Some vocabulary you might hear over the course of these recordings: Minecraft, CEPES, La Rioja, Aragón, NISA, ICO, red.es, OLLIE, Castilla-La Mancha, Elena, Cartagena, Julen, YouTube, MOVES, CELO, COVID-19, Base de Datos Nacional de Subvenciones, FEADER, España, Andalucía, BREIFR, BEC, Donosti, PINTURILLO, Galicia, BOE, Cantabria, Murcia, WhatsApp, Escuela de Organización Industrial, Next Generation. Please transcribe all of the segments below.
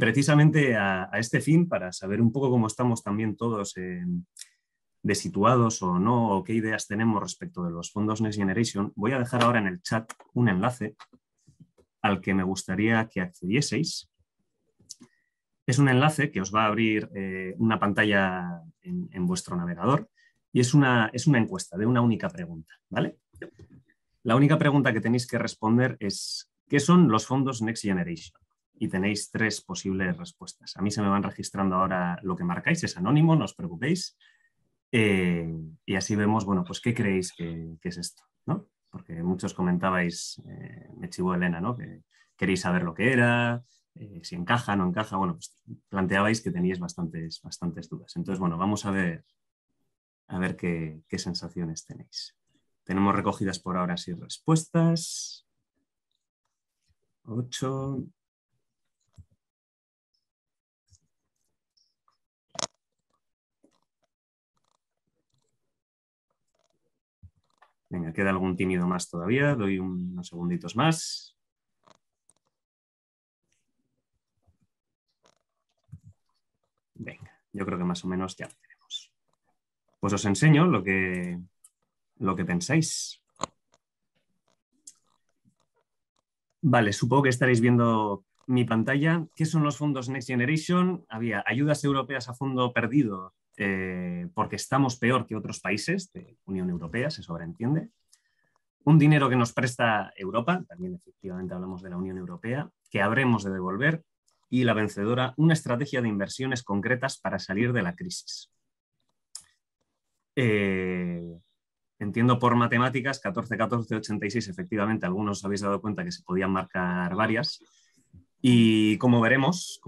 precisamente a este fin, para saber un poco cómo estamos también todos de situados o no, o qué ideas tenemos respecto de los fondos Next Generation, voy a dejar ahora en el chat un enlace al que me gustaría que accedieseis. Es un enlace que os va a abrir una pantalla en vuestro navegador y es una encuesta de una única pregunta, ¿vale? La única pregunta que tenéis que responder es ¿qué son los fondos Next Generation? Y tenéis tres posibles respuestas. A mí se me van registrando ahora lo que marcáis, es anónimo, no os preocupéis. Y así vemos, bueno, pues qué creéis que es esto, ¿no? Porque muchos comentabais, me chivó Elena, ¿no? Que queréis saber lo que era, si encaja, no encaja, bueno, pues planteabais que teníais bastantes dudas. Entonces, bueno, vamos a ver qué sensaciones tenéis. Tenemos recogidas por ahora 6 respuestas. 8. Venga, queda algún tímido más todavía, doy unos segunditos más. Venga, yo creo que más o menos ya lo tenemos. Pues os enseño lo que pensáis. Vale, supongo que estaréis viendo mi pantalla. ¿Qué son los fondos Next Generation? Había ayudas europeas a fondo perdido. Porque estamos peor que otros países de Unión Europea, se sobreentiende. Un dinero que nos presta Europa, también efectivamente hablamos de la Unión Europea, que habremos de devolver. Y la vencedora, una estrategia de inversiones concretas para salir de la crisis. Entiendo por matemáticas, 14, 14, 86, efectivamente, algunos os habéis dado cuenta que se podían marcar varias. Y como veremos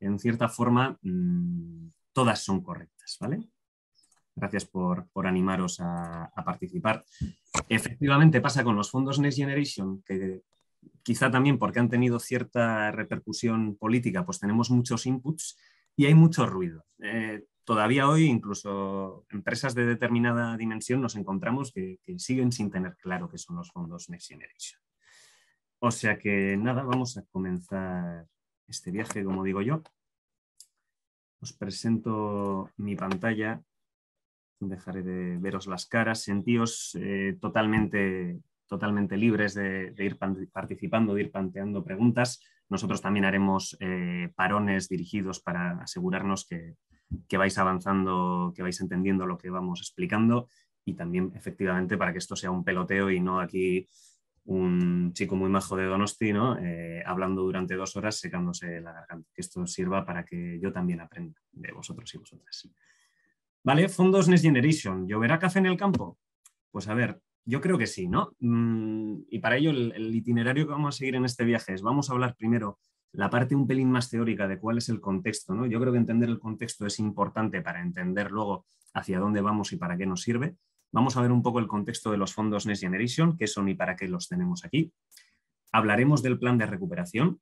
en cierta forma, todas son correctas, ¿vale? Gracias por animaros a participar. Efectivamente pasa con los fondos Next Generation, que quizá también porque han tenido cierta repercusión política, pues tenemos muchos inputs y hay mucho ruido. Todavía hoy incluso empresas de determinada dimensión nos encontramos que siguen sin tener claro qué son los fondos Next Generation. O sea que nada, vamos a comenzar este viaje, como digo yo. Os presento mi pantalla, dejaré de veros las caras, sentíos totalmente libres de ir participando, de ir planteando preguntas. Nosotros también haremos parones dirigidos para asegurarnos que vais avanzando, que vais entendiendo lo que vamos explicando y también efectivamente para que esto sea un peloteo y no aquí un chico muy majo de Donosti, ¿no? Hablando durante 2 horas secándose la garganta. Que esto sirva para que yo también aprenda de vosotros y vosotras. Vale, fondos Next Generation. ¿Lloverá café en el campo? Pues a ver, yo creo que sí, ¿no? Y para ello el itinerario que vamos a seguir en este viaje es, vamos a hablar primero la parte un pelín más teórica de cuál es el contexto, ¿no? Yo creo que entender el contexto es importante para entender luego hacia dónde vamos y para qué nos sirve. Vamos a ver un poco el contexto de los fondos Next Generation, qué son y para qué los tenemos aquí. Hablaremos del plan de recuperación,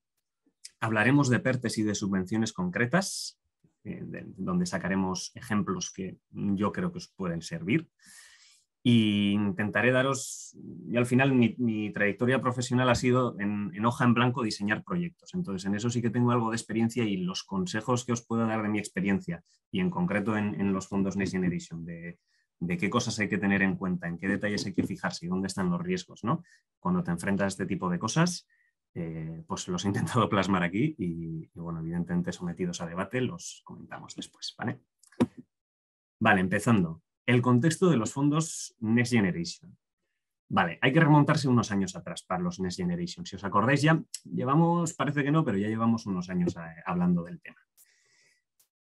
hablaremos de PERTES y de subvenciones concretas, donde sacaremos ejemplos que yo creo que os pueden servir. Y intentaré daros, y al final mi trayectoria profesional ha sido en hoja en blanco diseñar proyectos. Entonces en eso sí que tengo algo de experiencia y los consejos que os puedo dar de mi experiencia y en concreto en los fondos Next Generation de qué cosas hay que tener en cuenta, en qué detalles hay que fijarse y dónde están los riesgos, ¿no? Cuando te enfrentas a este tipo de cosas, pues los he intentado plasmar aquí y bueno, evidentemente sometidos a debate, los comentamos después, ¿vale? Vale, empezando. El contexto de los fondos Next Generation. Vale, hay que remontarse unos años atrás para los Next Generation. Si os acordáis ya, parece que no, pero ya llevamos unos años hablando del tema.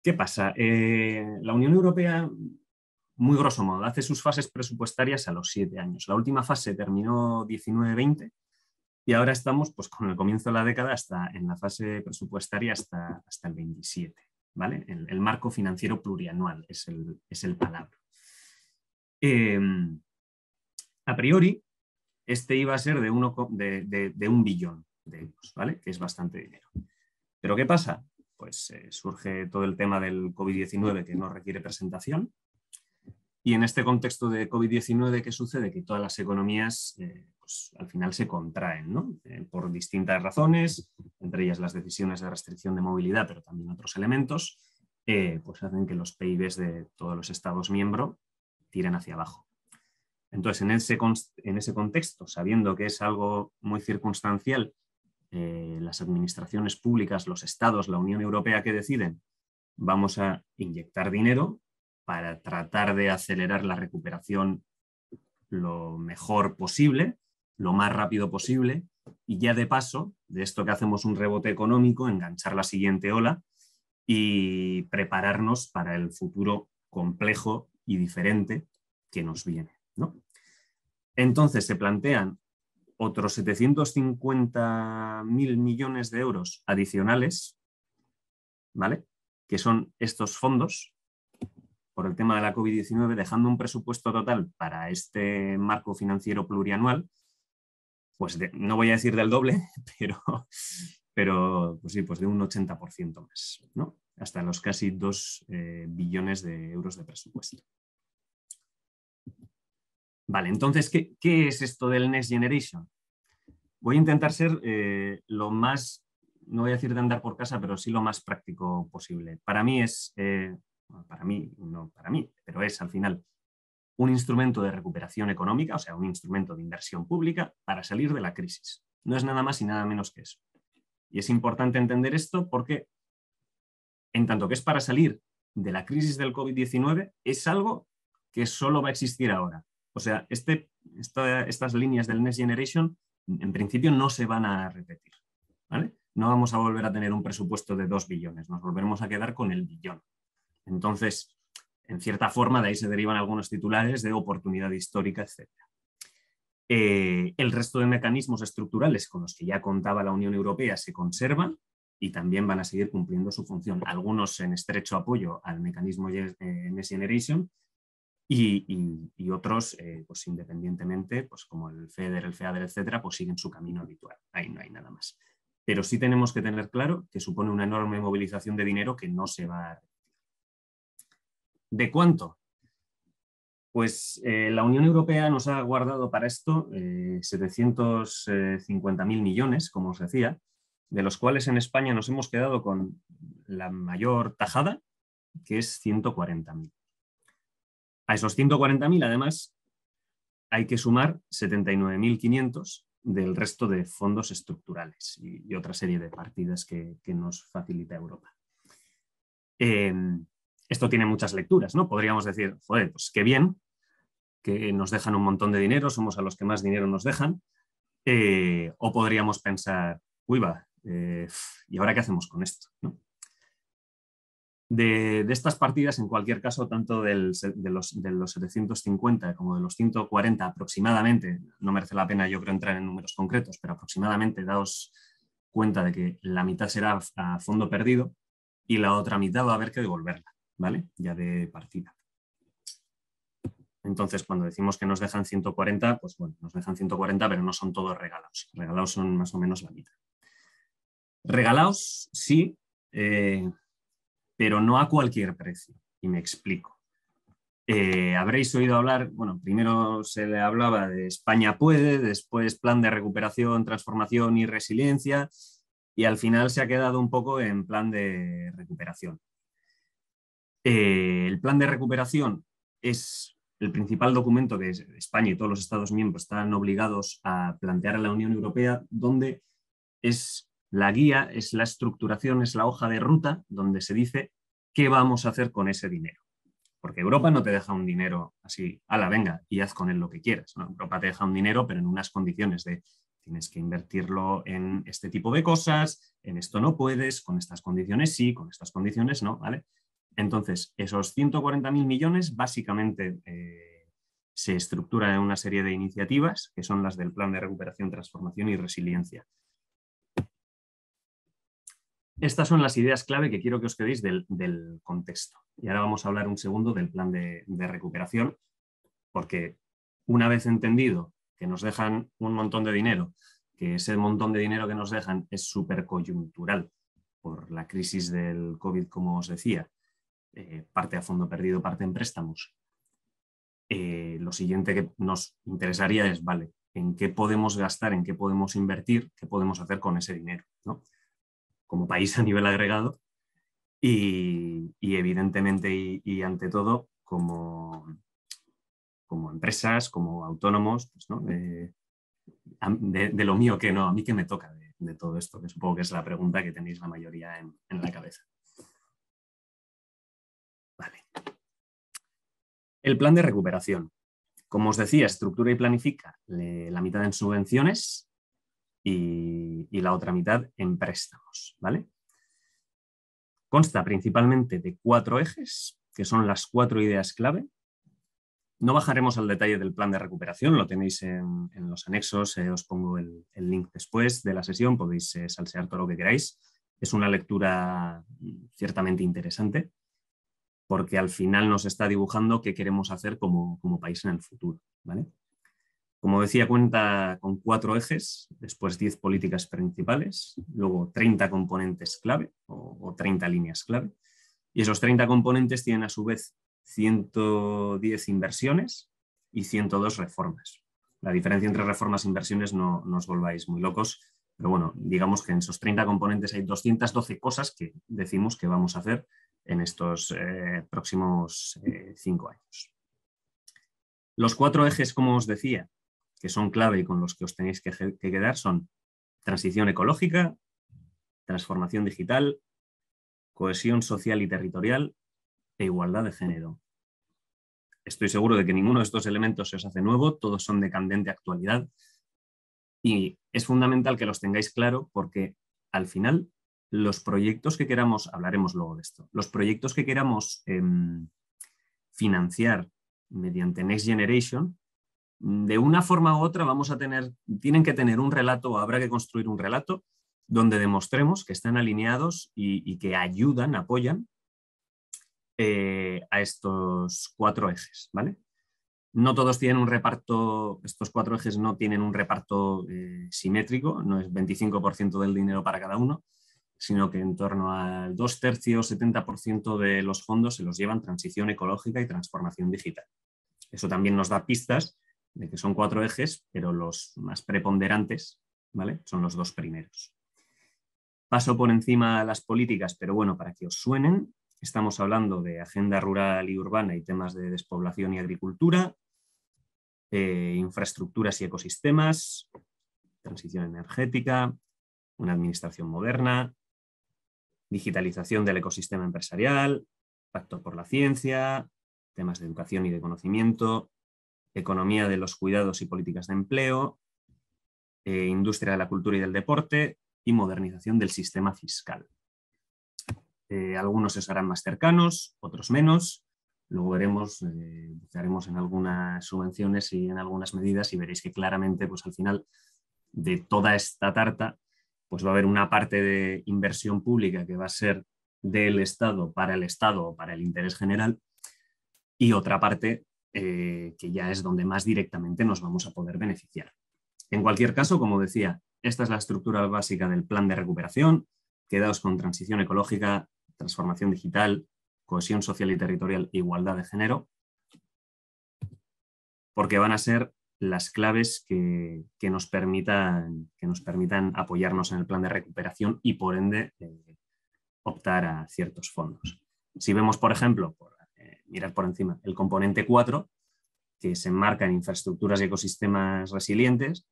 ¿Qué pasa? La Unión Europea... Muy grosso modo, hace sus fases presupuestarias a los 7 años. La última fase terminó 19-20 y ahora estamos pues, con el comienzo de la década hasta, en la fase presupuestaria hasta el 27. ¿Vale? El marco financiero plurianual es el palabra. A priori, este iba a ser de 1 billón de euros, ¿vale? Que es bastante dinero. ¿Pero qué pasa? Pues surge todo el tema del COVID-19 que no requiere presentación. Y en este contexto de COVID-19, ¿qué sucede? Que todas las economías pues, al final se contraen, ¿no? Por distintas razones, entre ellas las decisiones de restricción de movilidad, pero también otros elementos, pues hacen que los PIBs de todos los Estados miembros tiren hacia abajo. Entonces, en ese contexto, sabiendo que es algo muy circunstancial, las administraciones públicas, los estados, la Unión Europea que deciden, vamos a inyectar dinero para tratar de acelerar la recuperación lo mejor posible, lo más rápido posible, y ya de paso, de esto que hacemos un rebote económico, enganchar la siguiente ola y prepararnos para el futuro complejo y diferente que nos viene, ¿no? Entonces se plantean otros 750.000 millones de euros adicionales, ¿vale? Que son estos fondos, por el tema de la COVID-19, dejando un presupuesto total para este marco financiero plurianual, pues no voy a decir del doble, pero pues sí, pues de un 80% más, ¿no? Hasta los casi 2 billones de euros de presupuesto. Vale, entonces, ¿qué es esto del Next Generation? Voy a intentar ser lo más, no voy a decir de andar por casa, pero sí lo más práctico posible. Para mí es... pero es al final un instrumento de recuperación económica, o sea, un instrumento de inversión pública para salir de la crisis. No es nada más y nada menos que eso. Y es importante entender esto porque, en tanto que es para salir de la crisis del COVID-19, es algo que solo va a existir ahora. O sea, estas líneas del Next Generation, en principio, no se van a repetir, ¿vale? No vamos a volver a tener un presupuesto de 2 billones, nos volveremos a quedar con el billón. Entonces, en cierta forma, de ahí se derivan algunos titulares de oportunidad histórica, etc. El resto de mecanismos estructurales con los que ya contaba la Unión Europea se conservan y también van a seguir cumpliendo su función. Algunos en estrecho apoyo al mecanismo Next Generation y otros, pues independientemente, pues como el FEDER, el FEADER, etc., pues siguen su camino habitual. Ahí no hay nada más. Pero sí tenemos que tener claro que supone una enorme movilización de dinero que no se va a... ¿De cuánto? Pues la Unión Europea nos ha guardado para esto 750.000 millones, como os decía, de los cuales en España nos hemos quedado con la mayor tajada, que es 140.000. A esos 140.000, además, hay que sumar 79.500 del resto de fondos estructurales y otra serie de partidas que nos facilita Europa. Esto tiene muchas lecturas, ¿no? Podríamos decir, joder, pues qué bien, que nos dejan un montón de dinero, somos a los que más dinero nos dejan. O podríamos pensar, uy va, ¿y ahora qué hacemos con esto?, ¿no? De estas partidas, en cualquier caso, tanto de los 750 como de los 140 aproximadamente, no merece la pena yo creo entrar en números concretos, pero aproximadamente daos cuenta de que la mitad será a fondo perdido y la otra mitad va a haber que devolverla, ¿vale? Ya de partida. Entonces, cuando decimos que nos dejan 140, pues bueno, nos dejan 140, pero no son todos regalados. Regalados son más o menos la mitad. Regalados, sí, pero no a cualquier precio. Y me explico. Habréis oído hablar, bueno, primero se le hablaba de España puede, después Plan de Recuperación, Transformación y Resiliencia, y al final se ha quedado un poco en Plan de Recuperación. El plan de recuperación es el principal documento que España y todos los Estados miembros están obligados a plantear a la Unión Europea, donde es la guía, es la estructuración, es la hoja de ruta donde se dice qué vamos a hacer con ese dinero. Porque Europa no te deja un dinero así, ala, venga, y haz con él lo que quieras, ¿no? Europa te deja un dinero, pero en unas condiciones de tienes que invertirlo en este tipo de cosas, en esto no puedes, con estas condiciones sí, con estas condiciones no, ¿vale? Entonces, esos 140.000 millones básicamente se estructuran en una serie de iniciativas que son las del Plan de Recuperación, Transformación y Resiliencia. Estas son las ideas clave que quiero que os quedéis del contexto. Y ahora vamos a hablar un segundo del Plan de Recuperación, porque una vez entendido que nos dejan un montón de dinero, que ese montón de dinero que nos dejan es súper coyuntural por la crisis del COVID, como os decía, parte a fondo perdido, parte en préstamos, lo siguiente que nos interesaría es, vale, en qué podemos gastar, en qué podemos invertir, qué podemos hacer con ese dinero, ¿no? Como país a nivel agregado y evidentemente y ante todo como empresas, como autónomos, pues, ¿no? De lo mío que no, a mí que me toca de todo esto, que supongo que es la pregunta que tenéis la mayoría en la cabeza. Vale. El plan de recuperación. Como os decía, estructura y planifica la mitad en subvenciones y la otra mitad en préstamos, ¿vale? Consta principalmente de 4 ejes, que son las 4 ideas clave. No bajaremos al detalle del plan de recuperación, lo tenéis en los anexos, os pongo el link después de la sesión, podéis salsear todo lo que queráis. Es una lectura ciertamente interesante, porque al final nos está dibujando qué queremos hacer como país en el futuro, ¿vale? Como decía, cuenta con 4 ejes, después 10 políticas principales, luego 30 componentes clave o 30 líneas clave, y esos 30 componentes tienen a su vez 110 inversiones y 102 reformas. La diferencia entre reformas e inversiones no os volváis muy locos, pero bueno, digamos que en esos 30 componentes hay 212 cosas que decimos que vamos a hacer en estos próximos 5 años. Los 4 ejes, como os decía, que son clave y con los que os tenéis que quedar son transición ecológica, transformación digital, cohesión social y territorial e igualdad de género. Estoy seguro de que ninguno de estos elementos se os hace nuevo, todos son de candente actualidad y es fundamental que los tengáis claro porque al final los proyectos que queramos, hablaremos luego de esto, los proyectos que queramos financiar mediante Next Generation, de una forma u otra tienen que tener un relato o habrá que construir un relato donde demostremos que están alineados y que ayudan, apoyan a estos 4 ejes, ¿vale? No todos tienen un reparto, estos 4 ejes no tienen un reparto simétrico, no es 25% del dinero para cada uno, sino que en torno al 2/3, 70% de los fondos se los llevan transición ecológica y transformación digital. Eso también nos da pistas de que son 4 ejes, pero los más preponderantes, ¿vale?, son los 2 primeros. Paso por encima las políticas, pero bueno, para que os suenen, estamos hablando de agenda rural y urbana y temas de despoblación y agricultura, infraestructuras y ecosistemas, transición energética, una administración moderna, digitalización del ecosistema empresarial, pacto por la ciencia, temas de educación y de conocimiento, economía de los cuidados y políticas de empleo, industria de la cultura y del deporte y modernización del sistema fiscal. Algunos se harán más cercanos, otros menos. Luego veremos, haremos en algunas subvenciones y en algunas medidas y veréis que claramente pues, al final de toda esta tarta pues va a haber una parte de inversión pública que va a ser del Estado, para el Estado o para el interés general, y otra parte que ya es donde más directamente nos vamos a poder beneficiar. En cualquier caso, como decía, esta es la estructura básica del plan de recuperación. Quedaos con transición ecológica, transformación digital, cohesión social y territorial e igualdad de género, porque van a ser las claves que nos permitan apoyarnos en el plan de recuperación y por ende optar a ciertos fondos. Si vemos, por ejemplo, mirar por encima el componente 4, que se enmarca en infraestructuras y ecosistemas resilientes,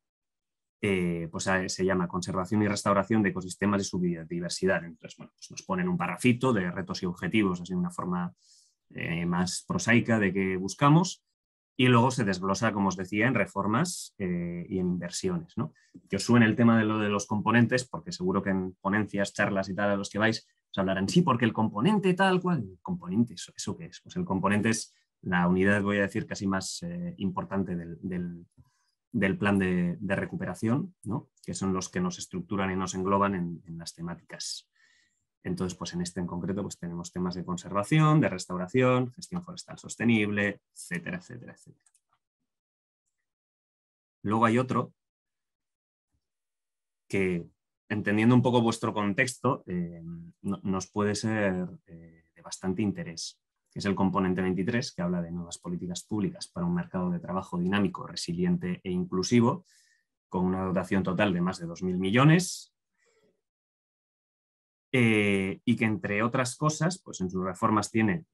pues se llama conservación y restauración de ecosistemas y su biodiversidad. Entonces, bueno, pues nos ponen un parrafito de retos y objetivos, así de una forma más prosaica de qué buscamos. Y luego se desglosa, como os decía, en reformas y en inversiones, ¿no? Que os suene el tema de lo de los componentes, porque seguro que en ponencias, charlas y tal a los que vais, os hablarán, sí, porque el componente tal cual. ¿El componente? ¿Eso qué es? Pues el componente es la unidad, voy a decir, casi más importante del plan de recuperación, ¿no? Que son los que nos estructuran y nos engloban en las temáticas. Entonces, pues en este en concreto pues tenemos temas de conservación, de restauración, gestión forestal sostenible, etcétera, etcétera, etcétera. Luego hay otro que, entendiendo un poco vuestro contexto, nos puede ser de bastante interés. que es el componente 23, que habla de nuevas políticas públicas para un mercado de trabajo dinámico, resiliente e inclusivo, con una dotación total de más de 2.000 millones, y que, entre otras cosas, pues en sus reformas tiene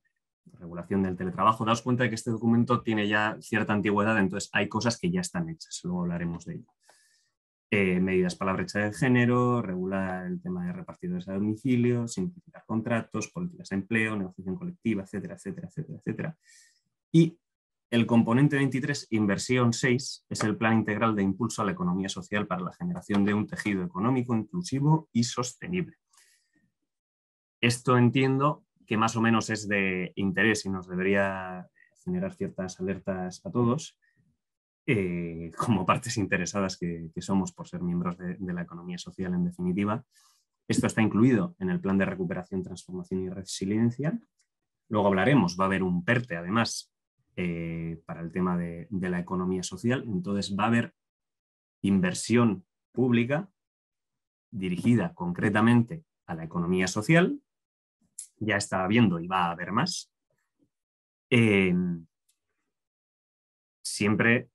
regulación del teletrabajo. Daos cuenta de que este documento tiene ya cierta antigüedad, entonces hay cosas que ya están hechas, luego hablaremos de ello. Medidas para la brecha de género, regular el tema de repartidores a domicilio, simplificar contratos, políticas de empleo, negociación colectiva, etcétera, etcétera, etcétera, etcétera. Y el componente 23, inversión 6, es el plan integral de impulso a la economía social para la generación de un tejido económico inclusivo y sostenible. Esto entiendo que más o menos es de interés y nos debería generar ciertas alertas a todos, como partes interesadas que somos por ser miembros de la economía social en definitiva. Esto está incluido en el Plan de Recuperación, Transformación y Resiliencia. Luego hablaremos, va a haber un PERTE además para el tema de la economía social. Entonces va a haber inversión pública dirigida concretamente a la economía social. Ya está habiendo y va a haber más. Siempre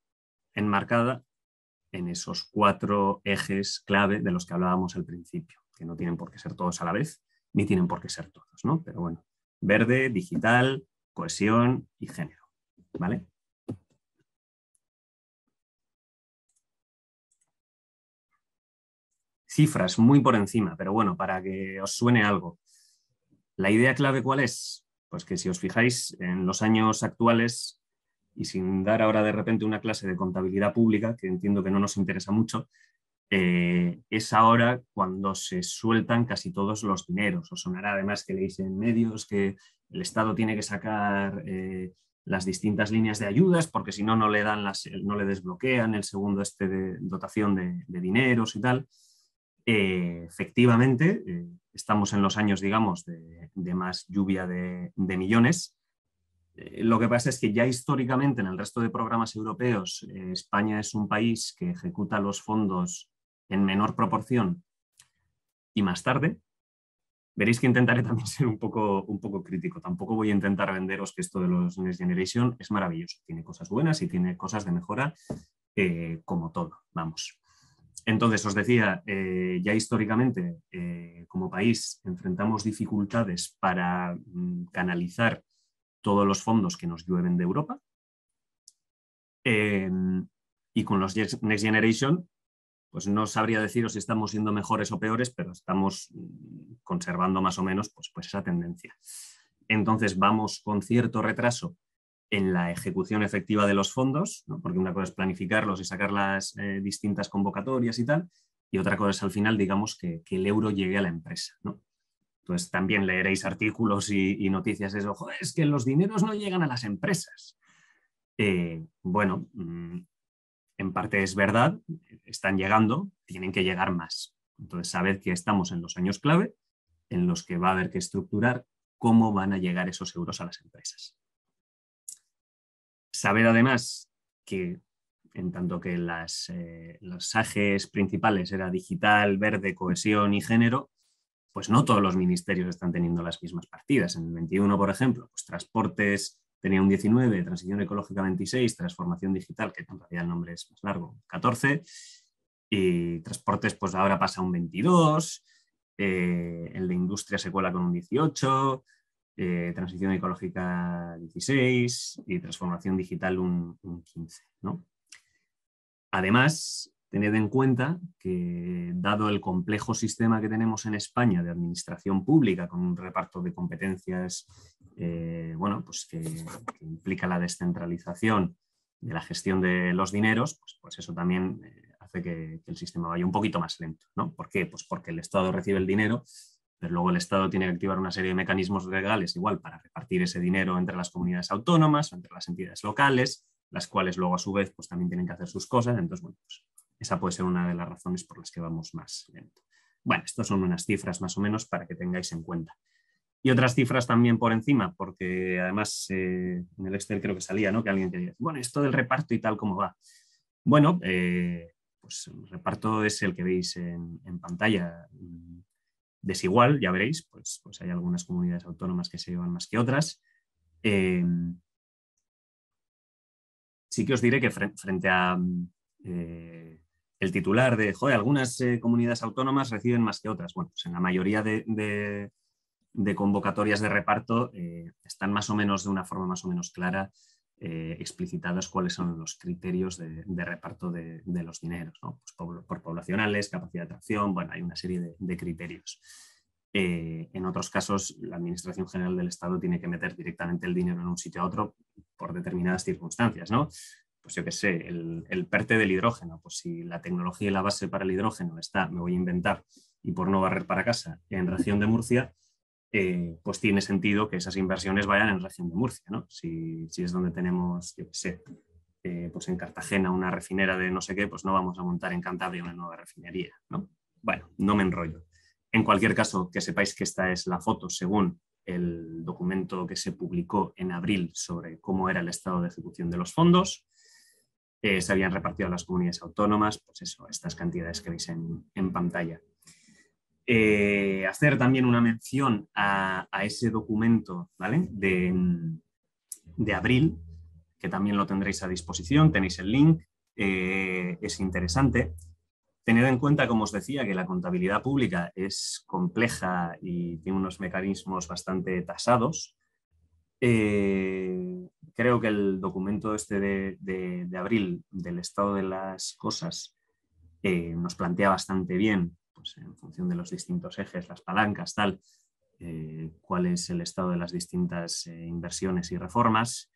enmarcada en esos cuatro ejes clave de los que hablábamos al principio, que no tienen por qué ser todos a la vez, ni tienen por qué ser todos, ¿no? Pero bueno, verde, digital, cohesión y género, ¿vale? Cifras muy por encima, pero bueno, para que os suene algo. ¿La idea clave cuál es? Pues que si os fijáis en los años actuales, y sin dar ahora de repente una clase de contabilidad pública, que entiendo que no nos interesa mucho, es ahora cuando se sueltan casi todos los dineros. Os sonará además que leéis en medios que el Estado tiene que sacar las distintas líneas de ayudas, porque si no, no le desbloquean el segundo de dotación de dineros y tal. Efectivamente, estamos en los años, digamos, de más lluvia de millones. Lo que pasa es que ya históricamente en el resto de programas europeos España es un país que ejecuta los fondos en menor proporción y más tarde. Veréis que intentaré también ser un poco crítico. Tampoco voy a intentar venderos que esto de los Next Generation es maravilloso. Tiene cosas buenas y tiene cosas de mejora, como todo, vamos. Entonces, os decía, ya históricamente como país enfrentamos dificultades para canalizar todos los fondos que nos llueven de Europa, y con los Next Generation, pues no sabría deciros si estamos siendo mejores o peores, pero estamos conservando más o menos pues esa tendencia. Entonces vamos con cierto retraso en la ejecución efectiva de los fondos, ¿no? Porque una cosa es planificarlos y sacar las distintas convocatorias y tal, y otra cosa es al final, digamos, que el euro llegue a la empresa, ¿no? Entonces también leeréis artículos y noticias de eso. Joder, es que los dineros no llegan a las empresas. Bueno, en parte es verdad, están llegando, tienen que llegar más. Entonces sabed que estamos en los años clave en los que va a haber que estructurar cómo van a llegar esos euros a las empresas. Sabed además que en tanto que los ejes principales era digital, verde, cohesión y género, pues no todos los ministerios están teniendo las mismas partidas. En el 21, por ejemplo, pues transportes tenía un 19, transición ecológica 26, transformación digital, que en realidad el nombre es más largo, 14, y transportes pues ahora pasa un 22, el de industria se cuela con un 18, transición ecológica 16 y transformación digital un 15, ¿no? Además, tened en cuenta que, dado el complejo sistema que tenemos en España de administración pública, con un reparto de competencias bueno, pues que implica la descentralización de la gestión de los dineros, pues eso también hace que el sistema vaya un poquito más lento, ¿no? ¿Por qué? Pues porque el Estado recibe el dinero, pero luego el Estado tiene que activar una serie de mecanismos legales igual para repartir ese dinero entre las comunidades autónomas o entre las entidades locales, las cuales luego a su vez pues también tienen que hacer sus cosas. Entonces, bueno, pues esa puede ser una de las razones por las que vamos más lento. Bueno, estas son unas cifras más o menos para que tengáis en cuenta. Y otras cifras también por encima, porque además en el Excel creo que salía, ¿no? Que alguien quería decir, bueno, esto del reparto y tal, ¿cómo va? Bueno, pues el reparto es el que veis en pantalla, desigual, ya veréis, pues hay algunas comunidades autónomas que se llevan más que otras. Sí que os diré que frente a el titular de, joder, algunas comunidades autónomas reciben más que otras. Bueno, pues en la mayoría de convocatorias de reparto están más o menos de una forma más o menos clara explicitadas cuáles son los criterios de reparto de los dineros, ¿no? Pues por poblacionales, capacidad de atracción, bueno, hay una serie de criterios. En otros casos, la Administración General del Estado tiene que meter directamente el dinero en un sitio a otro por determinadas circunstancias, ¿no? Pues yo qué sé, el PERTE del hidrógeno, pues si la tecnología y la base para el hidrógeno está, me voy a inventar, y por no barrer para casa, en región de Murcia, pues tiene sentido que esas inversiones vayan en región de Murcia, ¿no? Si es donde tenemos, yo qué sé, pues en Cartagena una refinera de no sé qué, pues no vamos a montar en Cantabria una nueva refinería, ¿no? Bueno, no me enrollo. En cualquier caso, que sepáis que esta es la foto según el documento que se publicó en abril sobre cómo era el estado de ejecución de los fondos. Se habían repartido a las comunidades autónomas, pues eso, estas cantidades que veis en pantalla. Hacer también una mención a ese documento, ¿vale? de abril, que también lo tendréis a disposición, tenéis el link, es interesante. Tened en cuenta, como os decía, que la contabilidad pública es compleja y tiene unos mecanismos bastante tasados. Creo que el documento este de abril del estado de las cosas nos plantea bastante bien, pues en función de los distintos ejes, las palancas, tal, cuál es el estado de las distintas inversiones y reformas.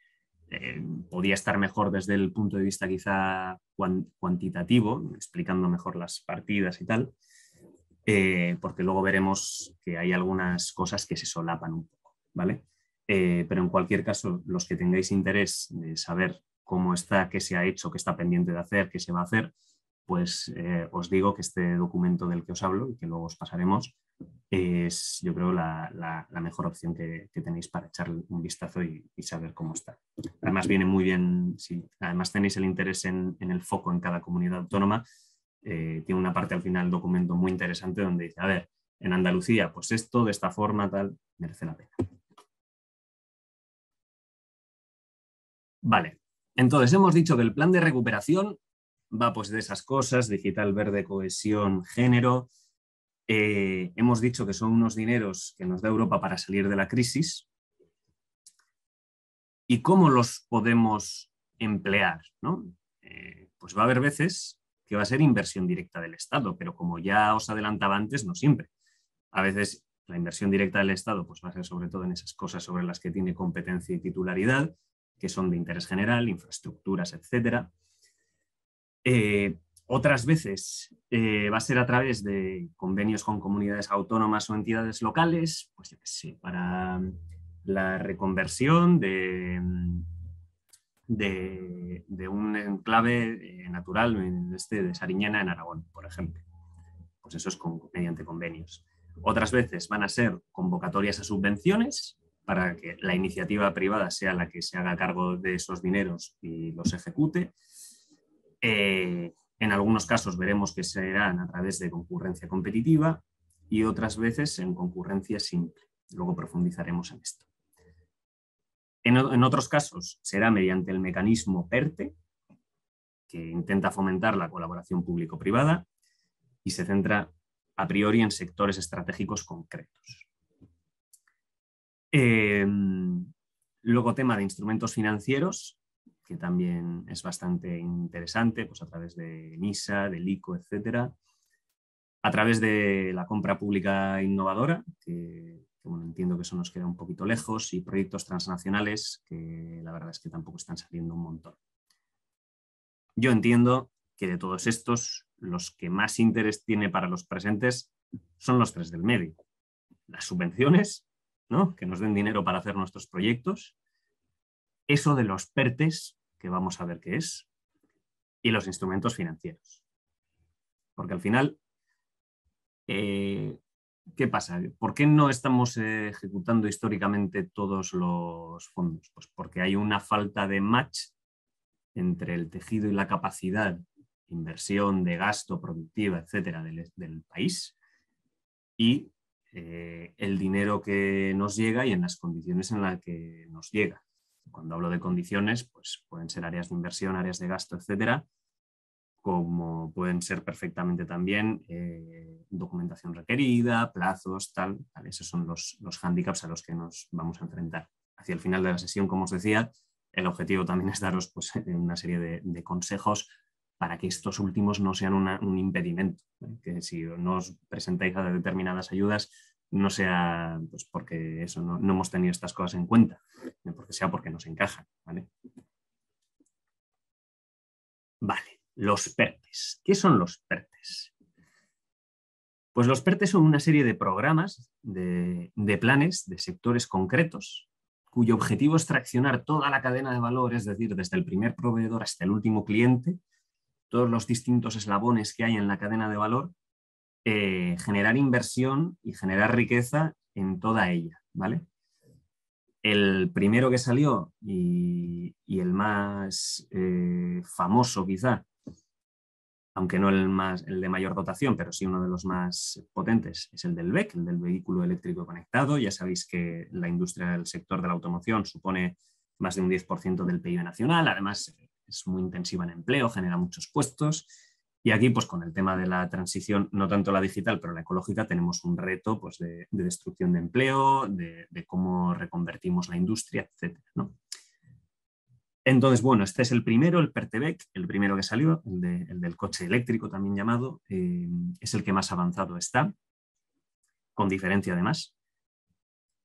Podía estar mejor desde el punto de vista quizá cuantitativo, explicando mejor las partidas y tal, porque luego veremos que hay algunas cosas que se solapan un poco, ¿vale? Pero en cualquier caso, los que tengáis interés de saber cómo está, qué se ha hecho, qué está pendiente de hacer, qué se va a hacer, pues os digo que este documento del que os hablo y que luego os pasaremos es, yo creo, la mejor opción que tenéis para echarle un vistazo y saber cómo está. Además viene muy bien, si además tenéis el interés en el foco en cada comunidad autónoma, tiene una parte al final del documento muy interesante donde dice, a ver, en Andalucía, pues esto, de esta forma, tal, merece la pena. Vale, entonces hemos dicho que el plan de recuperación va pues de esas cosas, digital, verde, cohesión, género. Hemos dicho que son unos dineros que nos da Europa para salir de la crisis. ¿Y cómo los podemos emplear, ¿no? Pues va a haber veces que va a ser inversión directa del Estado, pero como ya os adelantaba antes, no siempre. A veces la inversión directa del Estado pues va a ser sobre todo en esas cosas sobre las que tiene competencia y titularidad, que son de interés general, infraestructuras, etc. Otras veces va a ser a través de convenios con comunidades autónomas o entidades locales, pues yo qué sé, para la reconversión de un enclave natural de Sariñena en Aragón, por ejemplo. Pues eso es mediante convenios. Otras veces van a ser convocatorias a subvenciones, para que la iniciativa privada sea la que se haga cargo de esos dineros y los ejecute. En algunos casos veremos que serán a través de concurrencia competitiva y otras veces en concurrencia simple. Luego profundizaremos en esto. En otros casos será mediante el mecanismo PERTE, que intenta fomentar la colaboración público-privada y se centra a priori en sectores estratégicos concretos. Luego tema de instrumentos financieros, que también es bastante interesante, pues a través de NISA, del ICO, etc. A través de la compra pública innovadora, que bueno, entiendo que eso nos queda un poquito lejos, y proyectos transnacionales, que la verdad es que tampoco están saliendo un montón. Yo entiendo que de todos estos, los que más interés tiene para los presentes son los tres del medio. Las subvenciones, ¿no? Que nos den dinero para hacer nuestros proyectos, eso de los PERTES, que vamos a ver qué es, y los instrumentos financieros. Porque al final, ¿qué pasa? ¿Por qué no estamos ejecutando históricamente todos los fondos? Pues porque hay una falta de match entre el tejido y la capacidad, inversión de gasto productiva, etcétera, del país, y el dinero que nos llega y en las condiciones en las que nos llega. Cuando hablo de condiciones, pues pueden ser áreas de inversión, áreas de gasto, etcétera, como pueden ser perfectamente también documentación requerida, plazos, tal. Esos son los hándicaps a los que nos vamos a enfrentar. Hacia el final de la sesión, como os decía, el objetivo también es daros pues, una serie de consejos para que estos últimos no sean un impedimento, que si no os presentáis a determinadas ayudas no sea pues, porque eso no hemos tenido estas cosas en cuenta, porque sea porque nos encajan. Vale, los PERTES. ¿Qué son los PERTES? Pues los PERTES son una serie de programas, de planes, de sectores concretos, cuyo objetivo es traccionar toda la cadena de valor, es decir, desde el primer proveedor hasta el último cliente, todos los distintos eslabones que hay en la cadena de valor, generar inversión y generar riqueza en toda ella, ¿vale? El primero que salió y el más famoso quizá, aunque no el de mayor dotación, pero sí uno de los más potentes, es el del BEC, el del vehículo eléctrico conectado. Ya sabéis que la industria del sector de la automoción supone más de un 10% del PIB nacional, además es muy intensiva en empleo, genera muchos puestos, y aquí pues con el tema de la transición, no tanto la digital, pero la ecológica, tenemos un reto pues, de destrucción de empleo, de cómo reconvertimos la industria, etcétera, ¿no? Entonces, bueno, este es el primero, el PERTE VEC, el primero que salió, el del coche eléctrico también llamado, es el que más avanzado está, con diferencia además.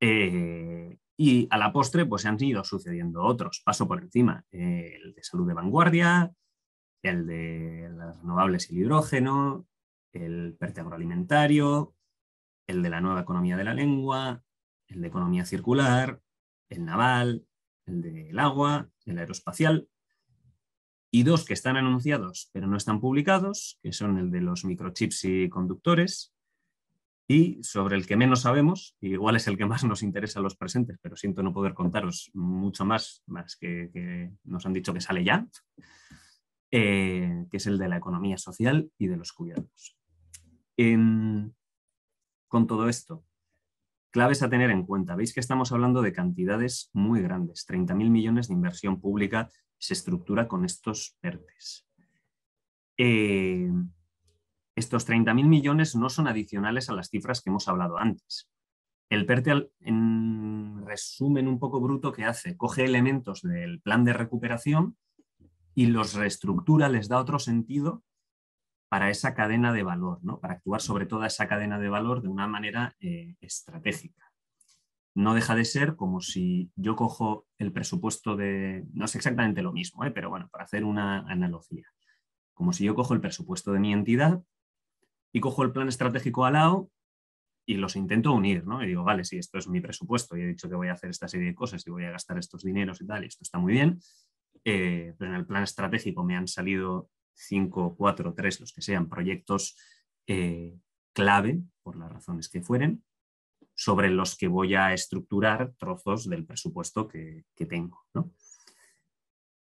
Y a la postre pues, se han ido sucediendo otros, paso por encima, el de salud de vanguardia, el de las renovables y el hidrógeno, el PERTE agroalimentario, el de la nueva economía de la lengua, el de economía circular, el naval, el del agua, el aeroespacial, y dos que están anunciados pero no están publicados, que son el de los microchips y conductores, y sobre el que menos sabemos, igual es el que más nos interesa a los presentes, pero siento no poder contaros mucho más que nos han dicho que sale ya, que es el de la economía social y de los cuidados. Con todo esto, claves a tener en cuenta. Veis que estamos hablando de cantidades muy grandes. 30.000 millones de inversión pública se estructura con estos PERTES. Estos 30.000 millones no son adicionales a las cifras que hemos hablado antes. El PERTE, en resumen un poco bruto, ¿qué hace? Coge elementos del plan de recuperación y los reestructura, les da otro sentido para esa cadena de valor, ¿no? Para actuar sobre toda esa cadena de valor de una manera estratégica. No deja de ser como si yo cojo el presupuesto de... No es exactamente lo mismo, pero bueno, para hacer una analogía. Como si yo cojo el presupuesto de mi entidad y cojo el plan estratégico al lado y los intento unir, ¿no? Y digo, vale, sí, esto es mi presupuesto y he dicho que voy a hacer esta serie de cosas y voy a gastar estos dineros y tal, y esto está muy bien, pero en el plan estratégico me han salido 5, 4, 3, los que sean proyectos clave, por las razones que fueren, sobre los que voy a estructurar trozos del presupuesto que tengo, ¿no?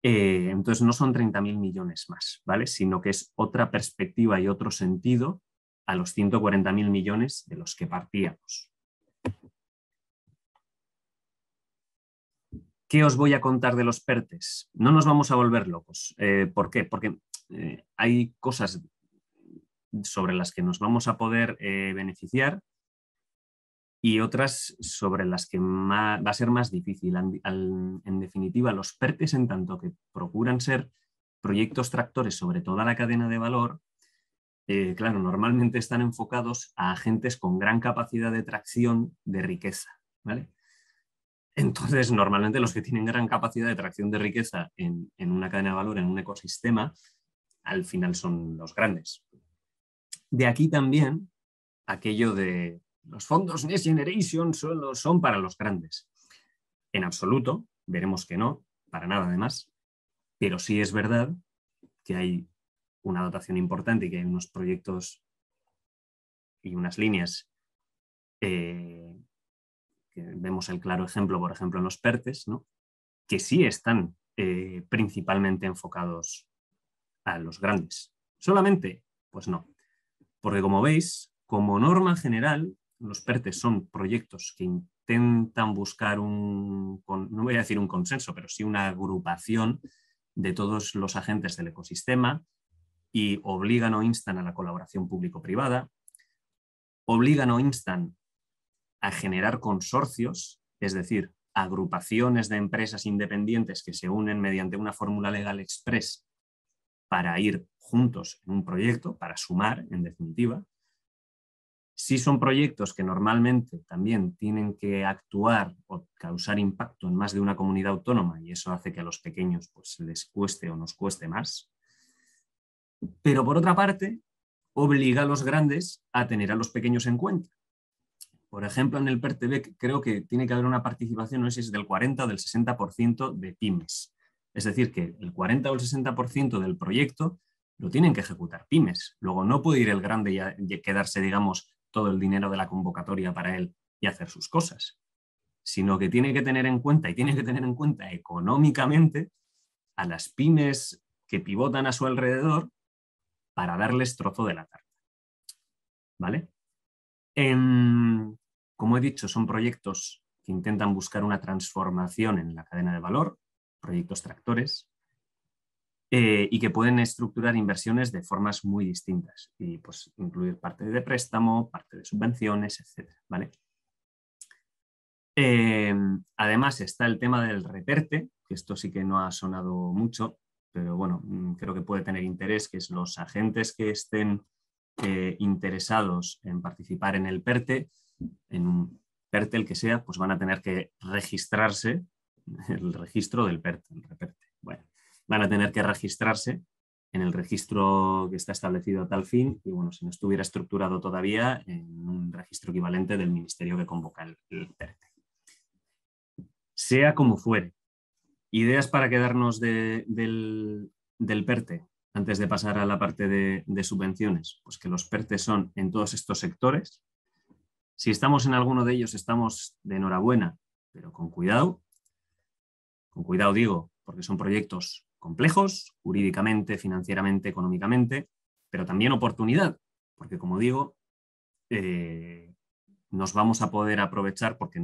Entonces no son 30.000 millones más, ¿vale? Sino que es otra perspectiva y otro sentido a los 140.000 millones de los que partíamos. ¿Qué os voy a contar de los PERTES? No nos vamos a volver locos. ¿Por qué? Porque hay cosas sobre las que nos vamos a poder beneficiar y otras sobre las que va a ser más difícil. En definitiva, los PERTES, en tanto que procuran ser proyectos tractores sobre toda la cadena de valor, claro, normalmente están enfocados a agentes con gran capacidad de tracción de riqueza, ¿vale? Entonces, normalmente los que tienen gran capacidad de tracción de riqueza en una cadena de valor, en un ecosistema, al final son los grandes. De aquí también aquello de los fondos Next Generation solo son para los grandes. En absoluto, veremos que no, para nada además, pero sí es verdad que hay una dotación importante y que hay unos proyectos y unas líneas que vemos el claro ejemplo, por ejemplo, en los PERTES, ¿no? Que sí están principalmente enfocados a los grandes. ¿Solamente? Pues no. Porque como veis, como norma general, los PERTES son proyectos que intentan buscar un, no voy a decir un consenso, pero sí una agrupación de todos los agentes del ecosistema y obligan o instan a la colaboración público-privada, obligan o instan a generar consorcios, es decir, agrupaciones de empresas independientes que se unen mediante una fórmula legal express para ir juntos en un proyecto, para sumar, en definitiva. Sí son proyectos que normalmente también tienen que actuar o causar impacto en más de una comunidad autónoma y eso hace que a los pequeños pues, les cueste o nos cueste más. Pero por otra parte, obliga a los grandes a tener a los pequeños en cuenta. Por ejemplo, en el PERTE VEC creo que tiene que haber una participación, no sé si es del 40 o del 60% de pymes. Es decir, que el 40 o el 60% del proyecto lo tienen que ejecutar pymes. Luego no puede ir el grande y quedarse, digamos, todo el dinero de la convocatoria para él y hacer sus cosas, sino que tiene que tener en cuenta, y tiene que tener en cuenta económicamente, a las pymes que pivotan a su alrededor para darles trozo de la tarta. ¿Vale? Como he dicho, son proyectos que intentan buscar una transformación en la cadena de valor, proyectos tractores, y que pueden estructurar inversiones de formas muy distintas y pues, incluir parte de préstamo, parte de subvenciones, etc. ¿Vale? Además está el tema del reperte, que esto sí que no ha sonado mucho, pero bueno, creo que puede tener interés, que es los agentes que estén interesados en participar en el PERTE, en un PERTE el que sea, pues van a tener que registrarse, el registro del PERTE, el reperte. Bueno, van a tener que registrarse en el registro que está establecido a tal fin y bueno, si no estuviera estructurado todavía en un registro equivalente del ministerio que convoca el PERTE. Sea como fuere. Ideas para quedarnos del PERTE antes de pasar a la parte de subvenciones. Pues que los PERTE son en todos estos sectores. Si estamos en alguno de ellos estamos de enhorabuena, pero con cuidado. Con cuidado digo, porque son proyectos complejos, jurídicamente, financieramente, económicamente, pero también oportunidad, porque como digo, nos vamos a poder aprovechar porque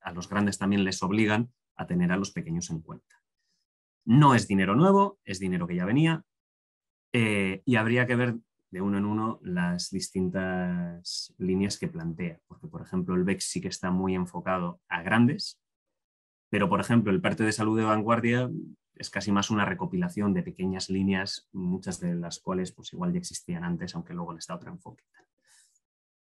a los grandes también les obligan a tener a los pequeños en cuenta. No es dinero nuevo, es dinero que ya venía y habría que ver de uno en uno las distintas líneas que plantea, porque por ejemplo el BEC sí que está muy enfocado a grandes, pero por ejemplo el PERTE de salud de vanguardia es casi más una recopilación de pequeñas líneas, muchas de las cuales pues igual ya existían antes, aunque luego les da otro enfoque.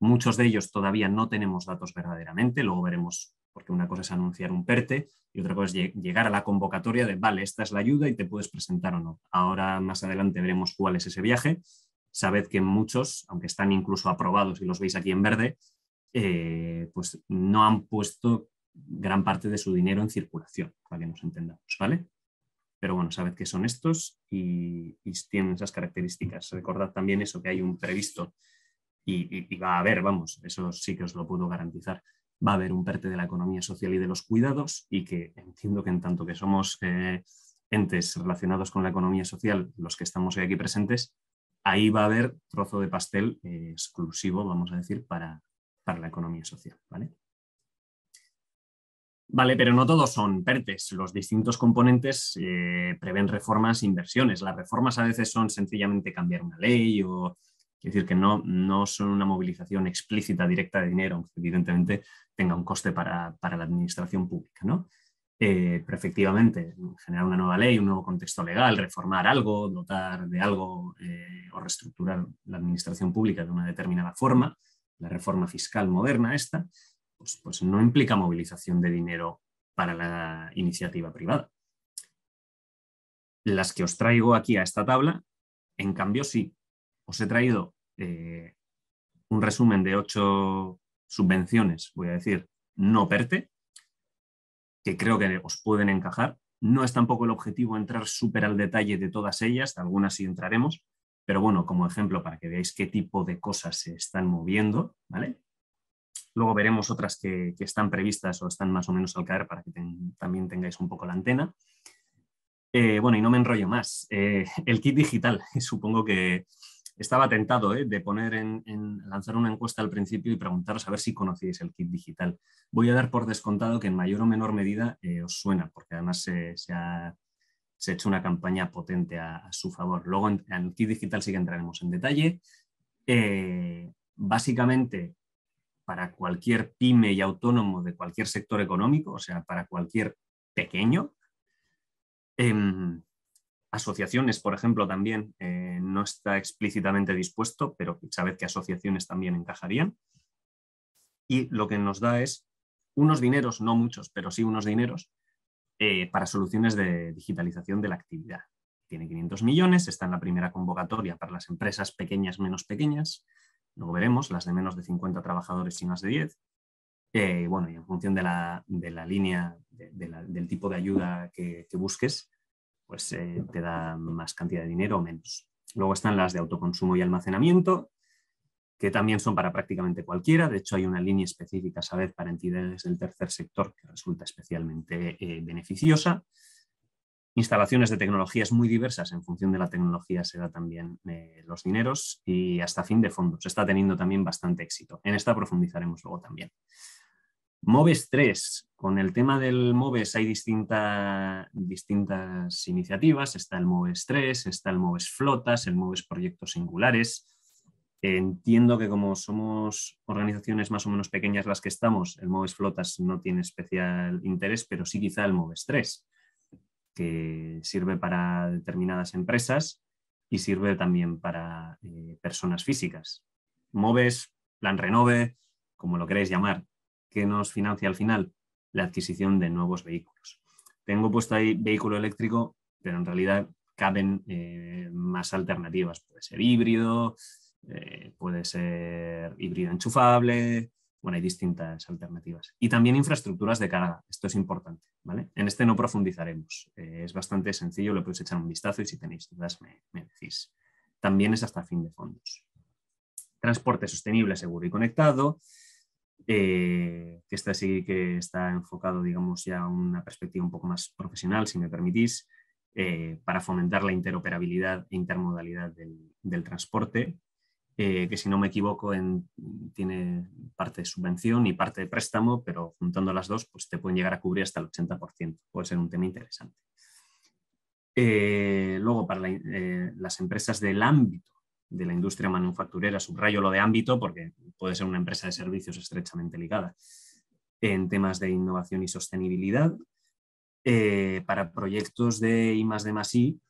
Muchos de ellos todavía no tenemos datos verdaderamente, luego veremos. Porque una cosa es anunciar un PERTE y otra cosa es llegar a la convocatoria de, vale, esta es la ayuda y te puedes presentar o no. Ahora, más adelante, veremos cuál es ese viaje. Sabed que muchos, aunque están incluso aprobados y los veis aquí en verde, pues no han puesto gran parte de su dinero en circulación, para que nos entendamos, ¿vale? Pero bueno, sabed que son estos y tienen esas características. Recordad también eso, que hay un previsto y va a haber, vamos, eso sí que os lo puedo garantizar. Va a haber un PERTE de la economía social y de los cuidados y que entiendo que en tanto que somos entes relacionados con la economía social, los que estamos hoy aquí presentes, ahí va a haber trozo de pastel exclusivo, vamos a decir, para la economía social. ¿Vale? Vale, pero no todos son PERTES. Los distintos componentes prevén reformas e inversiones. Las reformas a veces son sencillamente cambiar una ley o... Es decir, que no son una movilización explícita, directa de dinero, aunque evidentemente tenga un coste para la administración pública, ¿no? Pero efectivamente, generar una nueva ley, un nuevo contexto legal, reformar algo, dotar de algo o reestructurar la administración pública de una determinada forma, la reforma fiscal moderna esta, pues no implica movilización de dinero para la iniciativa privada. Las que os traigo aquí a esta tabla, en cambio sí. Os he traído un resumen de 8 subvenciones, voy a decir, no PERTE, que creo que os pueden encajar. No es tampoco el objetivo entrar súper al detalle de todas ellas, de algunas sí entraremos, pero bueno, como ejemplo para que veáis qué tipo de cosas se están moviendo, ¿vale? Luego veremos otras que están previstas o están más o menos al caer para que también tengáis un poco la antena. Bueno, y no me enrollo más. El kit digital, supongo que... Estaba tentado de poner lanzar una encuesta al principio y preguntaros a ver si conocíais el kit digital. Voy a dar por descontado que en mayor o menor medida os suena, porque además se ha hecho una campaña potente a su favor. Luego en el kit digital sí que entraremos en detalle. Básicamente, para cualquier pyme y autónomo de cualquier sector económico, o sea, para cualquier pequeño. Asociaciones, por ejemplo, también no está explícitamente dispuesto, pero sabed que asociaciones también encajarían. Y lo que nos da es unos dineros, no muchos, pero sí unos dineros para soluciones de digitalización de la actividad. Tiene 500 millones, está en la primera convocatoria para las empresas pequeñas, menos pequeñas. Luego veremos las de menos de 50 trabajadores y más de 10. Bueno, y en función de la línea, del tipo de ayuda que busques, pues te da más cantidad de dinero o menos. Luego están las de autoconsumo y almacenamiento, que también son para prácticamente cualquiera. De hecho, hay una línea específica, sabed, para entidades del tercer sector que resulta especialmente beneficiosa. Instalaciones de tecnologías muy diversas, en función de la tecnología se da también los dineros, y hasta fin de fondos. Está teniendo también bastante éxito. En esta profundizaremos luego también. MOVES 3. Con el tema del MOVES hay distintas iniciativas. Está el MOVES 3, está el MOVES Flotas, el MOVES Proyectos Singulares. Entiendo que como somos organizaciones más o menos pequeñas las que estamos, el MOVES Flotas no tiene especial interés, pero sí quizá el MOVES 3, que sirve para determinadas empresas y sirve también para personas físicas. MOVES, Plan Renove, como lo queréis llamar, que nos financia al final la adquisición de nuevos vehículos. Tengo puesto ahí vehículo eléctrico, pero en realidad caben más alternativas. Puede ser híbrido, puede ser híbrido enchufable. Bueno, hay distintas alternativas. Y también infraestructuras de carga. Esto es importante, ¿vale? En este no profundizaremos. Es bastante sencillo, le podéis echar un vistazo y si tenéis dudas me decís. También es hasta fin de fondos. Transporte sostenible, seguro y conectado. Que esta sí que está enfocado, digamos, ya a una perspectiva un poco más profesional, si me permitís, para fomentar la interoperabilidad e intermodalidad del transporte, que si no me equivoco tiene parte de subvención y parte de préstamo, pero juntando las dos pues te pueden llegar a cubrir hasta el 80%. Puede ser un tema interesante. Luego, para las empresas del ámbito de la industria manufacturera, subrayo lo de ámbito porque puede ser una empresa de servicios estrechamente ligada, en temas de innovación y sostenibilidad, para proyectos de I+D+I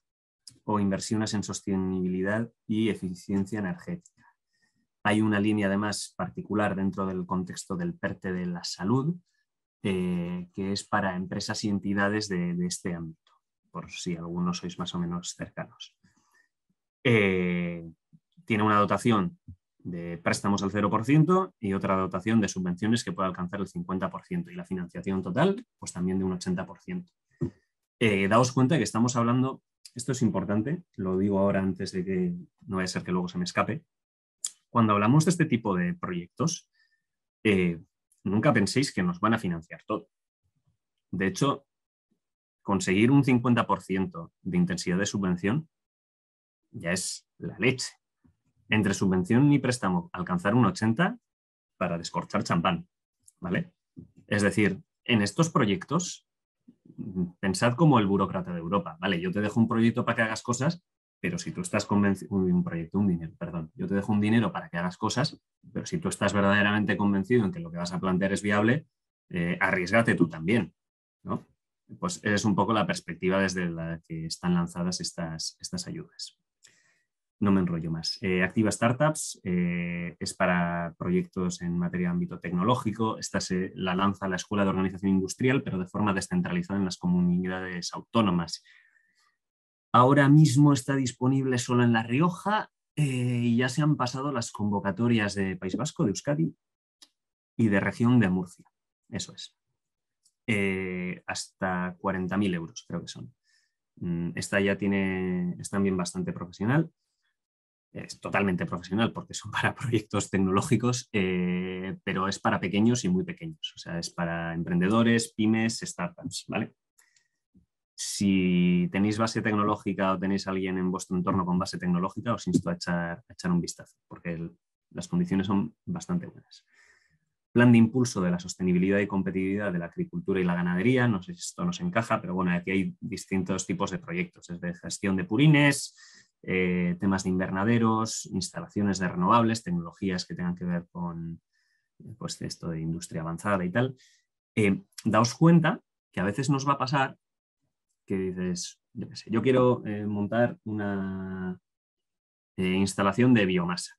o inversiones en sostenibilidad y eficiencia energética. Hay una línea además particular dentro del contexto del PERTE de la salud, que es para empresas y entidades de este ámbito, por si algunos sois más o menos cercanos. Tiene una dotación de préstamos al 0% y otra dotación de subvenciones que puede alcanzar el 50%, y la financiación total pues también de un 80%. Daos cuenta que estamos hablando, esto es importante, lo digo ahora antes de que no vaya a ser que luego se me escape. Cuando hablamos de este tipo de proyectos, nunca penséis que nos van a financiar todo. De hecho, conseguir un 50% de intensidad de subvención ya es la leche. Entre subvención y préstamo, alcanzar un 80% para descorchar champán, ¿vale? Es decir, en estos proyectos, pensad como el burócrata de Europa, ¿vale? Yo te dejo un proyecto para que hagas cosas, pero si tú estás convencido, yo te dejo un dinero para que hagas cosas, pero si tú estás verdaderamente convencido en que lo que vas a plantear es viable, arriesgate tú también, ¿no? Pues es un poco la perspectiva desde la que están lanzadas estas ayudas. No me enrollo más. Activa Startups es para proyectos en materia de ámbito tecnológico. Esta se la lanza la Escuela de Organización Industrial, pero de forma descentralizada en las comunidades autónomas. Ahora mismo está disponible solo en La Rioja y ya se han pasado las convocatorias de País Vasco, de Euskadi y de región de Murcia. Eso es. Hasta 40.000 euros creo que son. Esta ya es también bastante profesional. Es totalmente profesional porque son para proyectos tecnológicos, pero es para pequeños y muy pequeños. O sea, es para emprendedores, pymes, startups, ¿vale? Si tenéis base tecnológica o tenéis alguien en vuestro entorno con base tecnológica, os insto a echar un vistazo, porque las condiciones son bastante buenas. Plan de impulso de la sostenibilidad y competitividad de la agricultura y la ganadería. No sé si esto nos encaja, pero bueno, aquí hay distintos tipos de proyectos, desde gestión de purines, temas de invernaderos, instalaciones de renovables, tecnologías que tengan que ver con pues, esto de industria avanzada y tal. Daos cuenta que a veces nos va a pasar que dices, yo qué sé, yo quiero montar una instalación de biomasa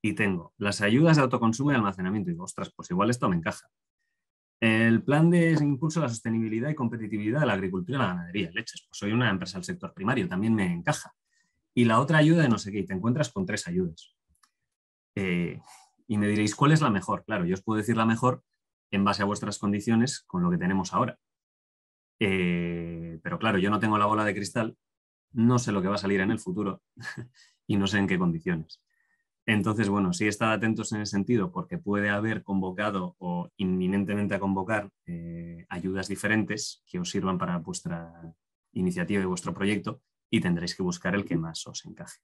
y tengo las ayudas de autoconsumo y almacenamiento y digo, ostras, pues igual esto me encaja. El plan de impulso a la sostenibilidad y competitividad de la agricultura y la ganadería, leches, pues soy una empresa del sector primario, también me encaja. Y la otra ayuda de no sé qué, y te encuentras con 3 ayudas. Y me diréis, ¿cuál es la mejor? Claro, yo os puedo decir la mejor en base a vuestras condiciones con lo que tenemos ahora. Pero claro, yo no tengo la bola de cristal, no sé lo que va a salir en el futuro y no sé en qué condiciones. Entonces, bueno, sí estad atentos en ese sentido porque puede haber convocado o inminentemente a convocar ayudas diferentes que os sirvan para vuestra iniciativa y vuestro proyecto y tendréis que buscar el que más os encaje.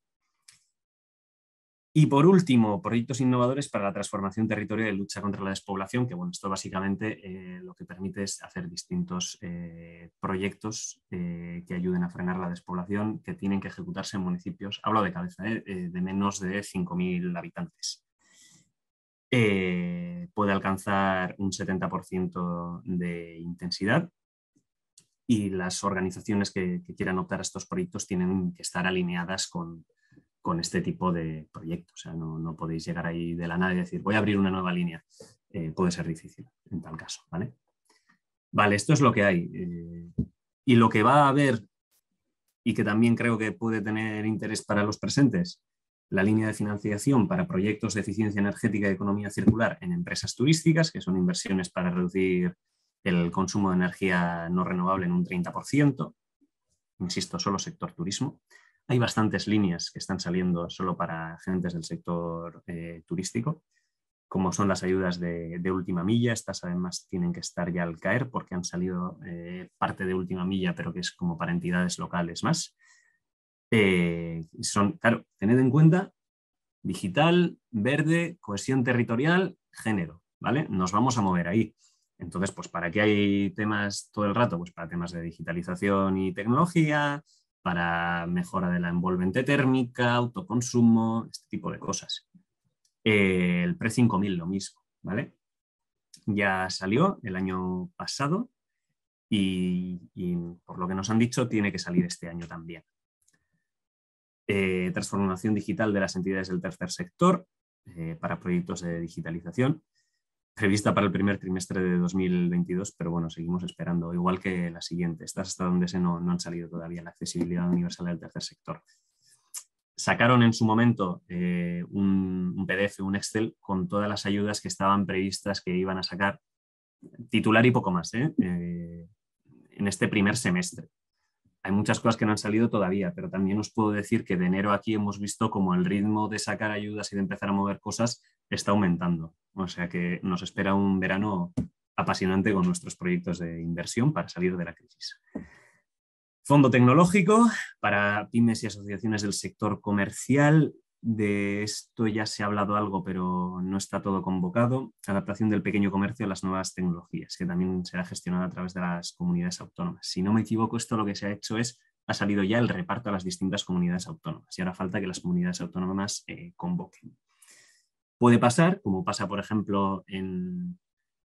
Y por último, proyectos innovadores para la transformación territorial y lucha contra la despoblación, que bueno, esto básicamente lo que permite es hacer distintos proyectos que ayuden a frenar la despoblación, que tienen que ejecutarse en municipios, hablo de cabeza, de menos de 5.000 habitantes. Puede alcanzar un 70% de intensidad y las organizaciones que quieran optar a estos proyectos tienen que estar alineadas con este tipo de proyectos. O sea, no podéis llegar ahí de la nada y decir, voy a abrir una nueva línea. Puede ser difícil en tal caso, ¿vale? Vale, esto es lo que hay. Y lo que va a haber, y que también creo que puede tener interés para los presentes, la línea de financiación para proyectos de eficiencia energética y economía circular en empresas turísticas, que son inversiones para reducir el consumo de energía no renovable en un 30%. Insisto, solo sector turismo. Hay bastantes líneas que están saliendo solo para agentes del sector turístico, como son las ayudas de última milla. Estas además tienen que estar ya al caer porque han salido parte de última milla, pero que es como para entidades locales más. Claro, tened en cuenta digital, verde, cohesión territorial, género, ¿vale? Nos vamos a mover ahí. Entonces, pues ¿para qué hay temas todo el rato? Pues para temas de digitalización y tecnología, para mejora de la envolvente térmica, autoconsumo, este tipo de cosas. El PRE 5000 lo mismo, ¿vale? Ya salió el año pasado y por lo que nos han dicho tiene que salir este año también. Transformación digital de las entidades del tercer sector para proyectos de digitalización, prevista para el primer trimestre de 2022, pero bueno, seguimos esperando, igual que la siguiente. Estas hasta donde sé no han salido todavía, la accesibilidad universal del tercer sector. Sacaron en su momento un PDF, un Excel, con todas las ayudas que estaban previstas que iban a sacar, titular y poco más, en este primer semestre. Hay muchas cosas que no han salido todavía, pero también os puedo decir que de enero aquí hemos visto como el ritmo de sacar ayudas y de empezar a mover cosas está aumentando. O sea que nos espera un verano apasionante con nuestros proyectos de inversión para salir de la crisis. Fondo tecnológico para pymes y asociaciones del sector comercial. De esto ya se ha hablado algo, pero no está todo convocado. Adaptación del pequeño comercio a las nuevas tecnologías, que también será gestionada a través de las comunidades autónomas. Si no me equivoco, esto lo que se ha hecho es, ha salido ya el reparto a las distintas comunidades autónomas y ahora falta que las comunidades autónomas convoquen. Puede pasar, como pasa por ejemplo en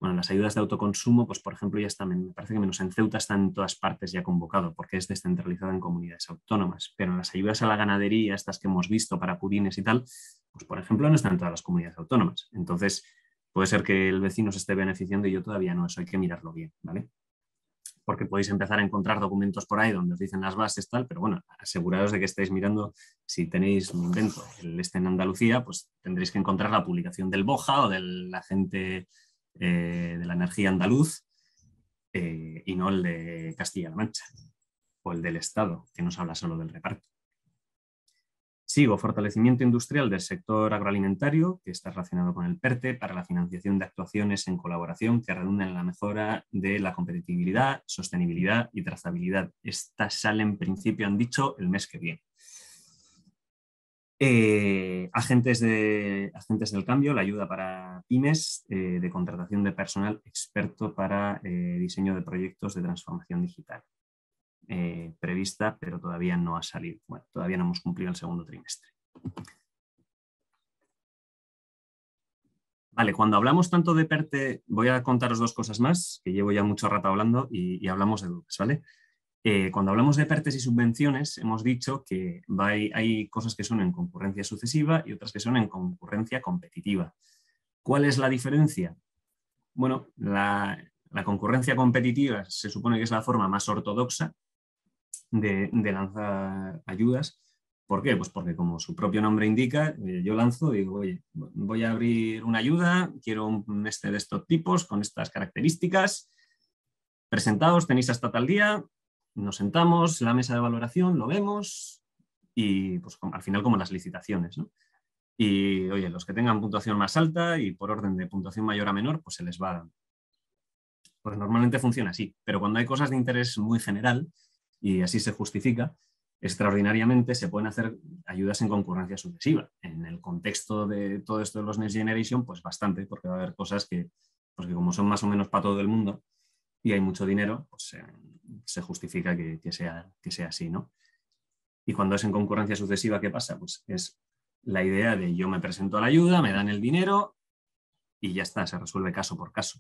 las ayudas de autoconsumo, pues por ejemplo ya está, me parece que menos en Ceuta está en todas partes ya convocado porque es descentralizado en comunidades autónomas, pero en las ayudas a la ganadería, estas que hemos visto para purines y tal, pues por ejemplo no están en todas las comunidades autónomas. Entonces puede ser que el vecino se esté beneficiando y yo todavía no, eso hay que mirarlo bien, ¿vale? Porque podéis empezar a encontrar documentos por ahí donde os dicen las bases tal, pero bueno, aseguraos de que estáis mirando, si tenéis un invento en Andalucía, pues tendréis que encontrar la publicación del BOJA o del agente de la energía andaluz y no el de Castilla-La Mancha o el del Estado, que nos habla solo del reparto. Sigo, fortalecimiento industrial del sector agroalimentario, que está relacionado con el PERTE, para la financiación de actuaciones en colaboración que redundan en la mejora de la competitividad, sostenibilidad y trazabilidad. Estas salen, en principio, han dicho, el mes que viene. Agentes del cambio, la ayuda para pymes, de contratación de personal experto para diseño de proyectos de transformación digital. Prevista, pero todavía no ha salido. Bueno, todavía no hemos cumplido el segundo trimestre. Vale, cuando hablamos tanto de PERTE, voy a contaros dos cosas más, que llevo ya mucho rato hablando y hablamos de dudas, ¿vale? Cuando hablamos de PERTES y subvenciones, hemos dicho que hay cosas que son en concurrencia sucesiva y otras que son en concurrencia competitiva. ¿Cuál es la diferencia? Bueno, la concurrencia competitiva se supone que es la forma más ortodoxa de lanzar ayudas. ¿Por qué? Pues porque, como su propio nombre indica, yo lanzo y digo, oye, voy a abrir una ayuda, quiero un de estos tipos, con estas características, presentaos, tenéis hasta tal día, nos sentamos, la mesa de valoración, lo vemos y pues, al final como las licitaciones, ¿no? Y oye, los que tengan puntuación más alta y por orden de puntuación mayor a menor, pues se les va dando. Pues normalmente funciona así, pero cuando hay cosas de interés muy general, y así se justifica, extraordinariamente se pueden hacer ayudas en concurrencia sucesiva. En el contexto de todo esto de los Next Generation, pues bastante, porque va a haber cosas que como son más o menos para todo el mundo y hay mucho dinero, pues se justifica que sea así, ¿no? Y cuando es en concurrencia sucesiva, ¿qué pasa? Pues es la idea de yo me presento a la ayuda, me dan el dinero y ya está, se resuelve caso por caso.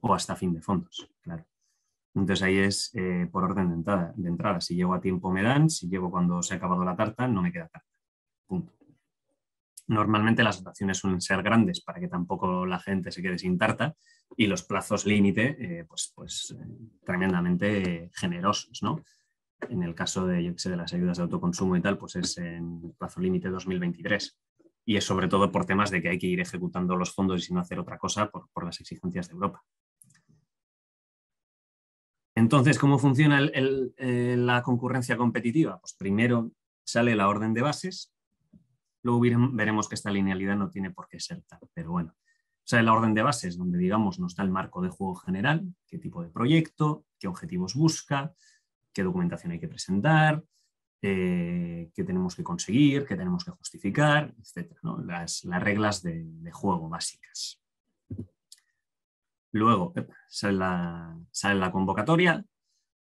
O hasta fin de fondos, claro. Entonces ahí es por orden de entrada. Si llego a tiempo me dan, si llego cuando se ha acabado la tarta, no me queda tarta. Punto. Normalmente las dotaciones suelen ser grandes para que tampoco la gente se quede sin tarta y los plazos límite, tremendamente generosos, ¿no? En el caso de, yo que sé, de las ayudas de autoconsumo y tal, pues es en plazo límite 2023. Y es sobre todo por temas de que hay que ir ejecutando los fondos y sin hacer otra cosa por las exigencias de Europa. Entonces, ¿cómo funciona la concurrencia competitiva? Pues primero sale la orden de bases, luego veremos que esta linealidad no tiene por qué ser tal, pero bueno. Sale la orden de bases donde, digamos, nos da el marco de juego general, qué tipo de proyecto, qué objetivos busca, qué documentación hay que presentar, que tenemos que conseguir, que tenemos que justificar, etcétera, ¿no? Las reglas de juego básicas. Luego sale la convocatoria,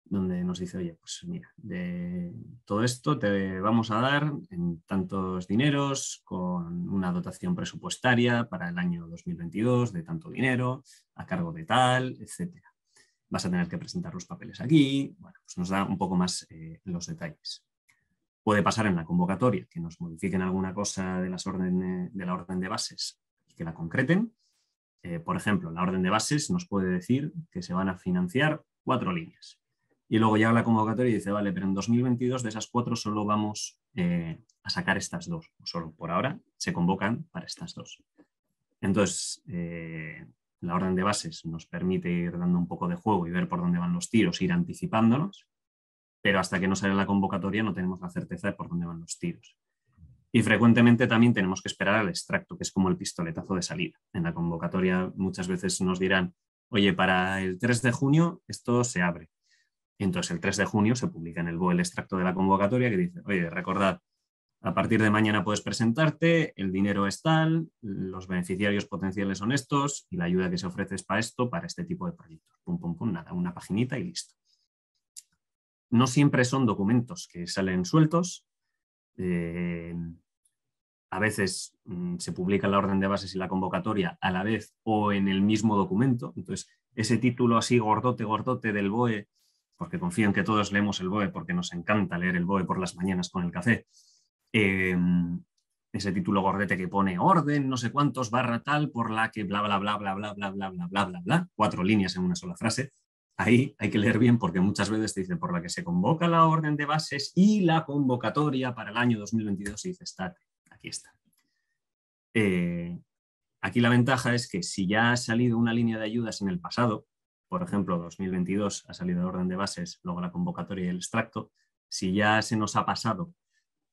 donde nos dice, oye, pues mira, de todo esto te vamos a dar en tantos dineros, con una dotación presupuestaria para el año 2022 de tanto dinero, a cargo de tal, etcétera. Vas a tener que presentar los papeles aquí, bueno, pues nos da un poco más los detalles. Puede pasar en la convocatoria que nos modifiquen alguna cosa de la orden de bases y que la concreten. Por ejemplo, la orden de bases nos puede decir que se van a financiar 4 líneas. Y luego llega la convocatoria y dice, vale, pero en 2022 de esas 4 solo vamos a sacar estas 2. O solo por ahora se convocan para estas 2. Entonces, la orden de bases nos permite ir dando un poco de juego y ver por dónde van los tiros, ir anticipándonos. Pero hasta que no sale la convocatoria no tenemos la certeza de por dónde van los tiros. Y frecuentemente también tenemos que esperar al extracto, que es como el pistoletazo de salida. En la convocatoria muchas veces nos dirán, oye, para el 3 de junio esto se abre. Entonces el 3 de junio se publica en el BOE el extracto de la convocatoria que dice, oye, recordad, a partir de mañana puedes presentarte, el dinero es tal, los beneficiarios potenciales son estos y la ayuda que se ofrece es para esto, para este tipo de proyectos. Pum, pum, pum, nada, una paginita y listo. No siempre son documentos que salen sueltos. A veces se publica la orden de bases y la convocatoria a la vez o en el mismo documento. Entonces, ese título así gordote, gordote del BOE, porque confío en que todos leemos el BOE, porque nos encanta leer el BOE por las mañanas con el café. Ese título gordete que pone orden, no sé cuántos, barra tal, por la que bla, bla, bla, bla, bla, bla, bla, bla, bla, bla, bla, 4 líneas en una sola frase. Ahí hay que leer bien porque muchas veces te dicen por la que se convoca la orden de bases y la convocatoria para el año 2022 y dices, estate, aquí está. Aquí la ventaja es que si ya ha salido una línea de ayudas en el pasado, por ejemplo, 2022 ha salido la orden de bases, luego la convocatoria y el extracto, si ya se nos ha pasado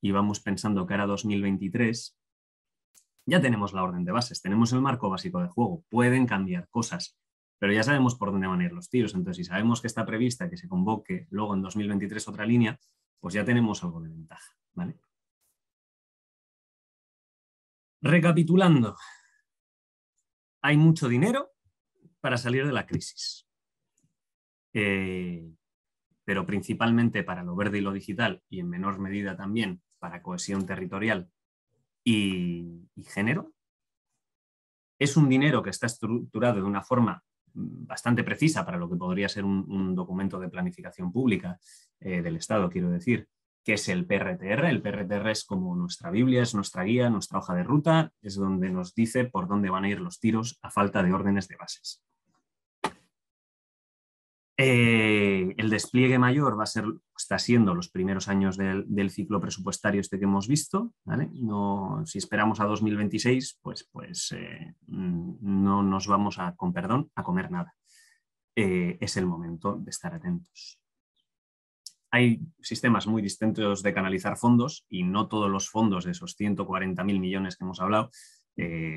y vamos pensando que ahora 2023 ya tenemos la orden de bases, tenemos el marco básico de juego, pueden cambiar cosas, pero ya sabemos por dónde van a ir los tiros. Entonces, si sabemos que está prevista que se convoque luego en 2023 otra línea, pues ya tenemos algo de ventaja, ¿vale? Recapitulando, hay mucho dinero para salir de la crisis, pero principalmente para lo verde y lo digital, y en menor medida también para cohesión territorial y género. Es un dinero que está estructurado de una forma bastante precisa para lo que podría ser un documento de planificación pública del Estado, quiero decir, que es el PRTR. El PRTR es como nuestra Biblia, es nuestra guía, nuestra hoja de ruta, es donde nos dice por dónde van a ir los tiros a falta de órdenes de bases. El despliegue mayor va a ser, está siendo los primeros años del ciclo presupuestario este que hemos visto, ¿vale? No, si esperamos a 2026, pues no nos vamos a, con perdón, a comer nada. Es el momento de estar atentos. Hay sistemas muy distintos de canalizar fondos y no todos los fondos de esos 140.000 millones que hemos hablado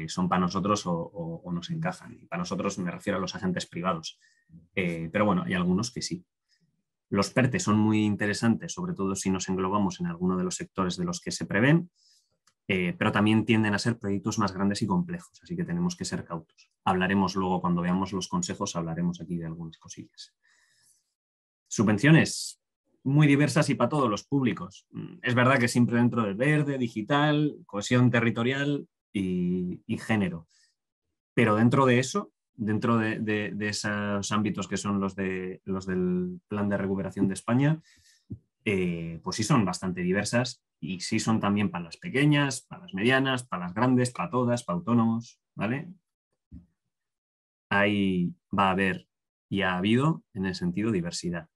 son para nosotros o nos encajan. Y para nosotros me refiero a los agentes privados. Pero bueno, hay algunos que sí. Los PERTES son muy interesantes, sobre todo si nos englobamos en alguno de los sectores de los que se prevén, pero también tienden a ser proyectos más grandes y complejos, así que tenemos que ser cautos. Hablaremos luego, cuando veamos los consejos, hablaremos aquí de algunas cosillas. Subvenciones muy diversas y para todos los públicos. Es verdad que siempre dentro del verde, digital, cohesión territorial y género. Pero dentro de eso, dentro de esos ámbitos que son los del Plan de Recuperación de España, pues sí son bastante diversas y sí son también para las pequeñas, para las medianas, para las grandes, para todas, para autónomos, ¿vale? Ahí va a haber y ha habido, en el sentido, diversidad.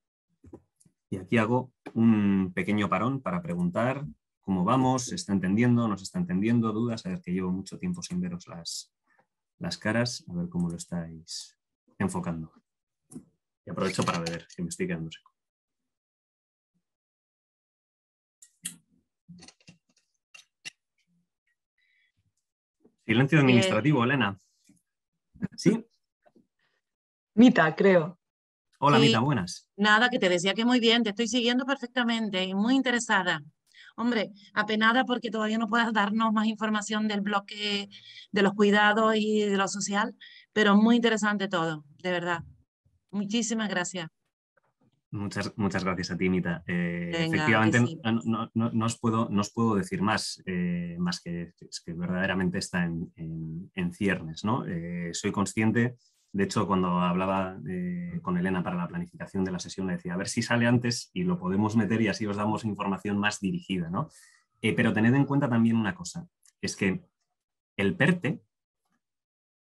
Y aquí hago un pequeño parón para preguntar cómo vamos, se está entendiendo, no se está entendiendo, dudas, a ver, que llevo mucho tiempo sin veros las caras, a ver cómo lo estáis enfocando. Y aprovecho para beber, que me estoy quedando seco. Silencio administrativo, Elena. ¿Sí? Mita, creo. Hola, sí, Mita, buenas. Nada, que te decía que muy bien, te estoy siguiendo perfectamente y muy interesada. Hombre, apenada porque todavía no puedas darnos más información del bloque de los cuidados y de lo social, pero muy interesante todo, de verdad. Muchísimas gracias. Muchas gracias a ti, Mita. Venga, efectivamente, sí. no os puedo decir más que verdaderamente está en ciernes, ¿no? Soy consciente. De hecho, cuando hablaba con Elena para la planificación de la sesión, le decía, a ver si sale antes y lo podemos meter y así os damos información más dirigida, ¿no? Pero tened en cuenta también una cosa, es que el PERTE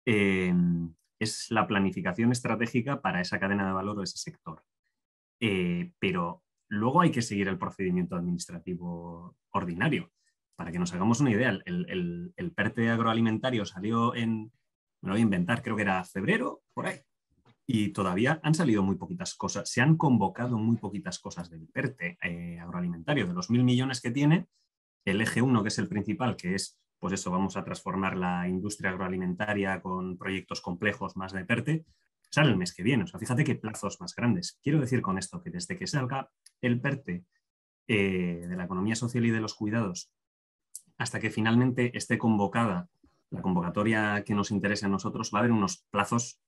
es la planificación estratégica para esa cadena de valor o ese sector. Pero luego hay que seguir el procedimiento administrativo ordinario. Para que nos hagamos una idea, el PERTE agroalimentario salió en... Me lo voy a inventar, creo que era febrero, por ahí. Y todavía han salido muy poquitas cosas, se han convocado muy poquitas cosas del PERTE agroalimentario. De los 1.000 millones que tiene, el eje 1, que es el principal, que es, pues eso, vamos a transformar la industria agroalimentaria con proyectos complejos más de PERTE, sale el mes que viene. O sea, fíjate qué plazos más grandes. Quiero decir con esto que desde que salga el PERTE de la economía social y de los cuidados, hasta que finalmente esté convocada la convocatoria que nos interesa a nosotros, va a haber unos plazos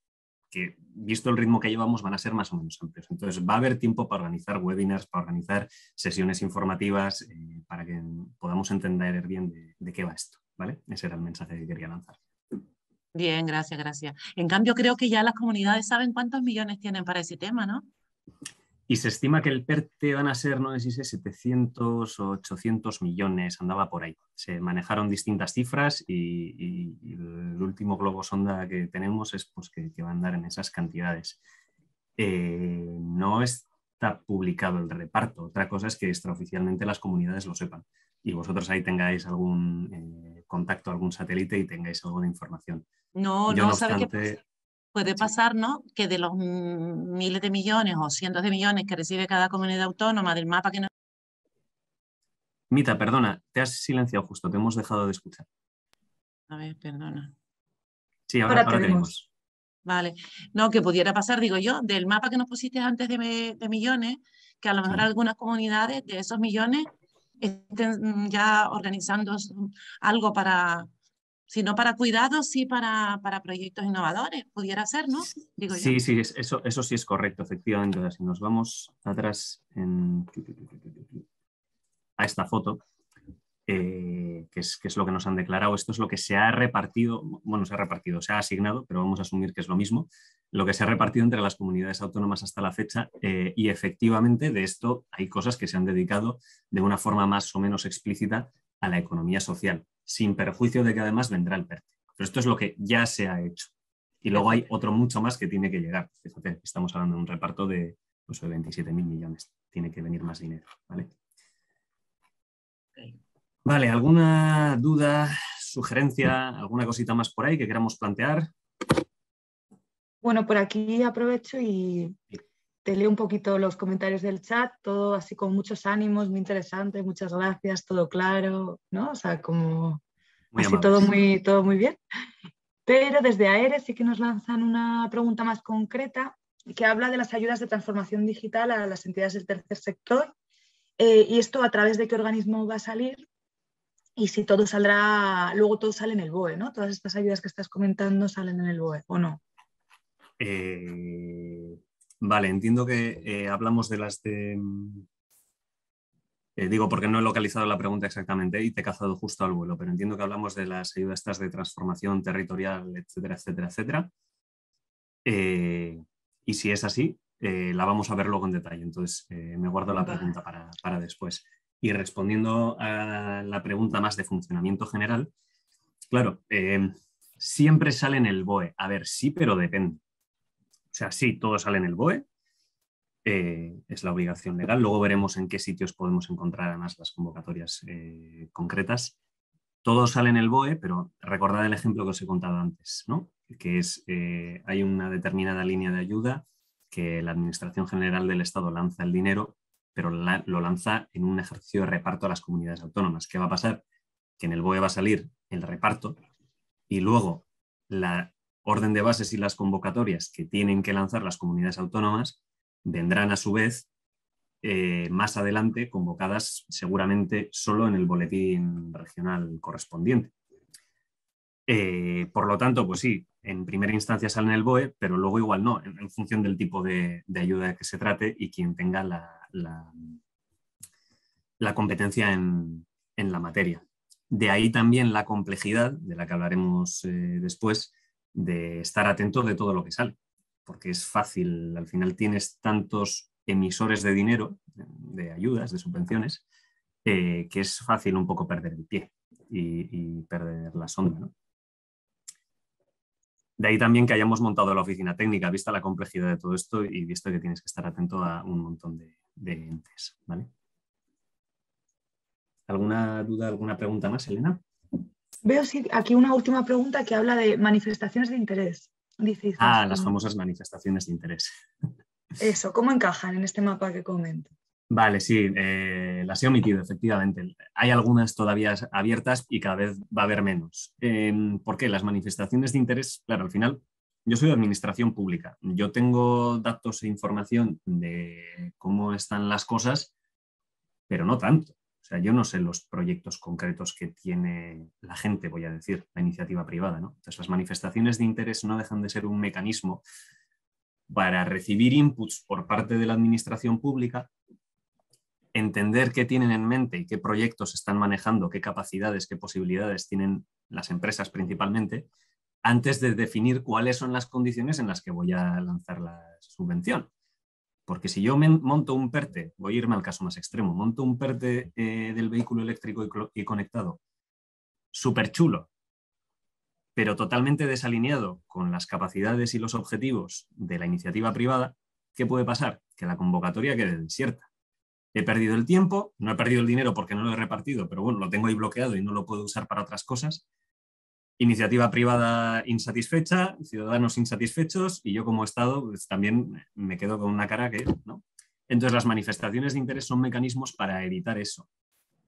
que, visto el ritmo que llevamos, van a ser más o menos amplios. Entonces, va a haber tiempo para organizar webinars, para organizar sesiones informativas, para que podamos entender bien de qué va esto, ¿vale? Ese era el mensaje que quería lanzar. Bien, gracias, gracias. En cambio, creo que ya las comunidades saben cuántos millones tienen para ese tema, ¿no? Y se estima que el PERTE van a ser, no sé si 700 o 800 millones, andaba por ahí. Se manejaron distintas cifras y el último globo sonda que tenemos es pues, que va a andar en esas cantidades. No está publicado el reparto. Otra cosa es que extraoficialmente las comunidades lo sepan y vosotros ahí tengáis algún contacto, algún satélite y tengáis algo de información. No, yo, no obstante, ¿sabe qué? Puede pasar, ¿no?, que de los miles de millones o cientos de millones que recibe cada comunidad autónoma del mapa que nos... Mita, perdona, te has silenciado justo, te hemos dejado de escuchar. A ver, perdona. Sí, ahora te vemos. Vale. No, que pudiera pasar, digo yo, del mapa que nos pusiste antes de millones, que a lo mejor algunas comunidades de esos millones estén ya organizando algo para, si no para cuidados, sí para proyectos innovadores. Pudiera ser, ¿no? Digo sí, yo. Sí, eso sí es correcto, efectivamente. Ahora, si nos vamos atrás a esta foto, que es lo que nos han declarado, esto es lo que se ha repartido, bueno, se ha asignado, pero vamos a asumir que es lo mismo, lo que se ha repartido entre las comunidades autónomas hasta la fecha, y efectivamente de esto hay cosas que se han dedicado de una forma más o menos explícita a la economía social, sin perjuicio de que además vendrá el PERTE. Pero esto es lo que ya se ha hecho. Y luego hay otro mucho más que tiene que llegar. Fíjate, estamos hablando de un reparto de, pues, de 27.000 millones. Tiene que venir más dinero, ¿vale? Vale, ¿alguna duda, sugerencia, alguna cosita más por ahí que queramos plantear? Bueno, por aquí aprovecho y te leo un poquito los comentarios del chat, todo así con muchos ánimos, muy interesante, muchas gracias, todo claro, ¿no? O sea, como muy así todo muy bien. Pero desde AERE sí que nos lanzan una pregunta más concreta que habla de las ayudas de transformación digital a las entidades del tercer sector. Y esto a través de qué organismo va a salir y si todo saldrá, luego todo sale en el BOE, ¿no? Todas estas ayudas que estás comentando salen en el BOE, ¿o no? Vale, entiendo que hablamos de las de... digo, porque no he localizado la pregunta exactamente y te he cazado justo al vuelo, pero entiendo que hablamos de las ayudas estas de transformación territorial, etcétera, etcétera, etcétera. Y si es así... la vamos a ver luego en detalle, entonces me guardo la pregunta para después. Y respondiendo a la pregunta más de funcionamiento general, claro, siempre sale en el BOE. A ver, sí, pero depende. O sea, sí, todo sale en el BOE, es la obligación legal. Luego veremos en qué sitios podemos encontrar además las convocatorias concretas. Todo sale en el BOE, pero recordad el ejemplo que os he contado antes, ¿no? Que es, hay una determinada línea de ayuda que la Administración General del Estado lanza el dinero, pero lo lanza en un ejercicio de reparto a las comunidades autónomas. ¿Qué va a pasar? Que en el BOE va a salir el reparto y luego la orden de bases y las convocatorias que tienen que lanzar las comunidades autónomas vendrán a su vez más adelante convocadas seguramente solo en el boletín regional correspondiente. Por lo tanto, pues sí, en primera instancia sale en el BOE, pero luego igual no, en función del tipo de ayuda que se trate y quien tenga la competencia en la materia. De ahí también la complejidad, de la que hablaremos después, de estar atento de todo lo que sale, porque es fácil, al final tienes tantos emisores de dinero, de ayudas, de subvenciones, que es fácil un poco perder el pie y perder la sonda, ¿no? De ahí también que hayamos montado la oficina técnica, vista la complejidad de todo esto y visto que tienes que estar atento a un montón de entes, ¿vale? ¿Alguna duda, alguna pregunta más, Elena? Veo sí, aquí una última pregunta que habla de manifestaciones de interés. Dices, las famosas manifestaciones de interés. Eso, ¿cómo encajan en este mapa que comento? Vale, sí, las he omitido, efectivamente. Hay algunas todavía abiertas y cada vez va a haber menos. ¿Por qué? Las manifestaciones de interés, claro, al final, yo soy de administración pública. Yo tengo datos e información de cómo están las cosas, pero no tanto. O sea, yo no sé los proyectos concretos que tiene la gente, voy a decir, la iniciativa privada, ¿no? Entonces, las manifestaciones de interés no dejan de ser un mecanismo para recibir inputs por parte de la administración pública, entender qué tienen en mente y qué proyectos están manejando, qué capacidades, qué posibilidades tienen las empresas principalmente, antes de definir cuáles son las condiciones en las que voy a lanzar la subvención. Porque si yo monto un PERTE, voy a irme al caso más extremo, monto un PERTE del vehículo eléctrico y conectado, súper chulo, pero totalmente desalineado con las capacidades y los objetivos de la iniciativa privada, ¿qué puede pasar? Que la convocatoria quede desierta. He perdido el tiempo, no he perdido el dinero porque no lo he repartido, pero bueno, lo tengo ahí bloqueado y no lo puedo usar para otras cosas. Iniciativa privada insatisfecha, ciudadanos insatisfechos y yo como Estado pues, también me quedo con una cara que, ¿no? Entonces las manifestaciones de interés son mecanismos para evitar eso.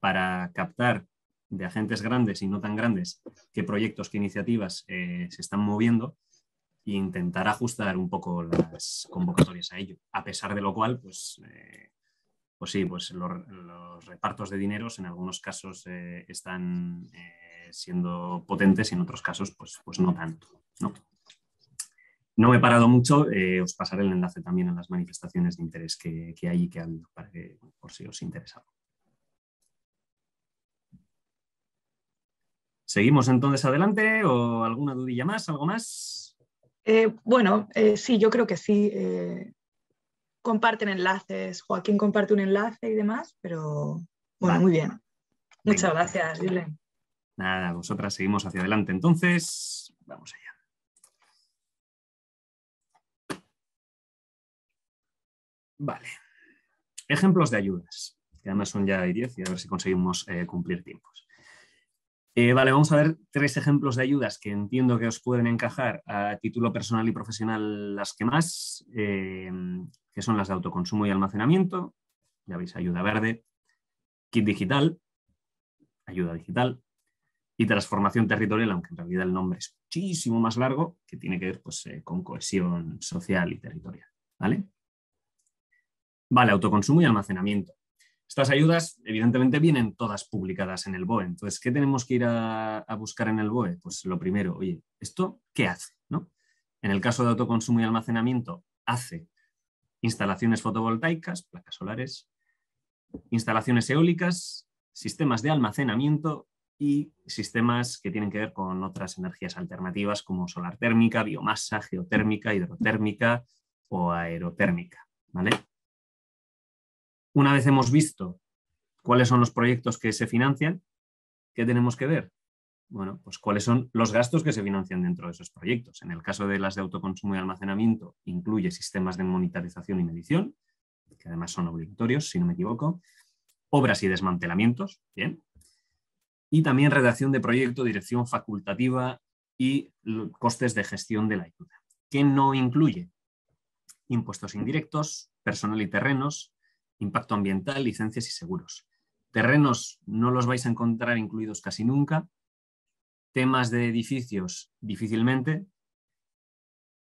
para captar de agentes grandes y no tan grandes qué proyectos, qué iniciativas se están moviendo e intentar ajustar un poco las convocatorias a ello. A pesar de lo cual, pues los repartos de dineros en algunos casos están siendo potentes y en otros casos pues no tanto, ¿no? No me he parado mucho, os pasaré el enlace también a las manifestaciones de interés que hay y que ha habido, para que, por si os interesaba. ¿Seguimos entonces adelante o alguna dudilla más, algo más? Sí, yo creo que sí. Comparten enlaces, Joaquín comparte un enlace y demás, pero bueno, vale. Muy bien. Venga. Muchas gracias, Julen. Nada, vosotras seguimos hacia adelante entonces. Vamos allá. Vale. Ejemplos de ayudas, que además son ya 10 y a ver si conseguimos cumplir tiempos. Vale, vamos a ver 3 ejemplos de ayudas que entiendo que os pueden encajar a título personal y profesional las que más, que son las de autoconsumo y almacenamiento. Ya veis, ayuda verde, kit digital, ayuda digital y transformación territorial, aunque en realidad el nombre es muchísimo más largo, que tiene que ver con cohesión social y territorial, ¿vale? Vale, autoconsumo y almacenamiento. Estas ayudas, evidentemente, vienen todas publicadas en el BOE. Entonces, ¿qué tenemos que ir a buscar en el BOE? Pues lo primero, oye, ¿esto qué hace, no? En el caso de autoconsumo y almacenamiento, hace instalaciones fotovoltaicas, placas solares, instalaciones eólicas, sistemas de almacenamiento y sistemas que tienen que ver con otras energías alternativas como solar térmica, biomasa, geotérmica, hidrotérmica o aerotérmica, ¿vale? Una vez hemos visto cuáles son los proyectos que se financian, ¿qué tenemos que ver? Bueno, pues cuáles son los gastos que se financian dentro de esos proyectos. En el caso de las de autoconsumo y almacenamiento, incluye sistemas de monitorización y medición, que además son obligatorios, si no me equivoco, obras y desmantelamientos, bien, y también redacción de proyecto, dirección facultativa y costes de gestión de la ayuda. ¿Qué no incluye? Impuestos indirectos, personal y terrenos, impacto ambiental, licencias y seguros. Terrenos no los vais a encontrar incluidos casi nunca. Temas de edificios difícilmente.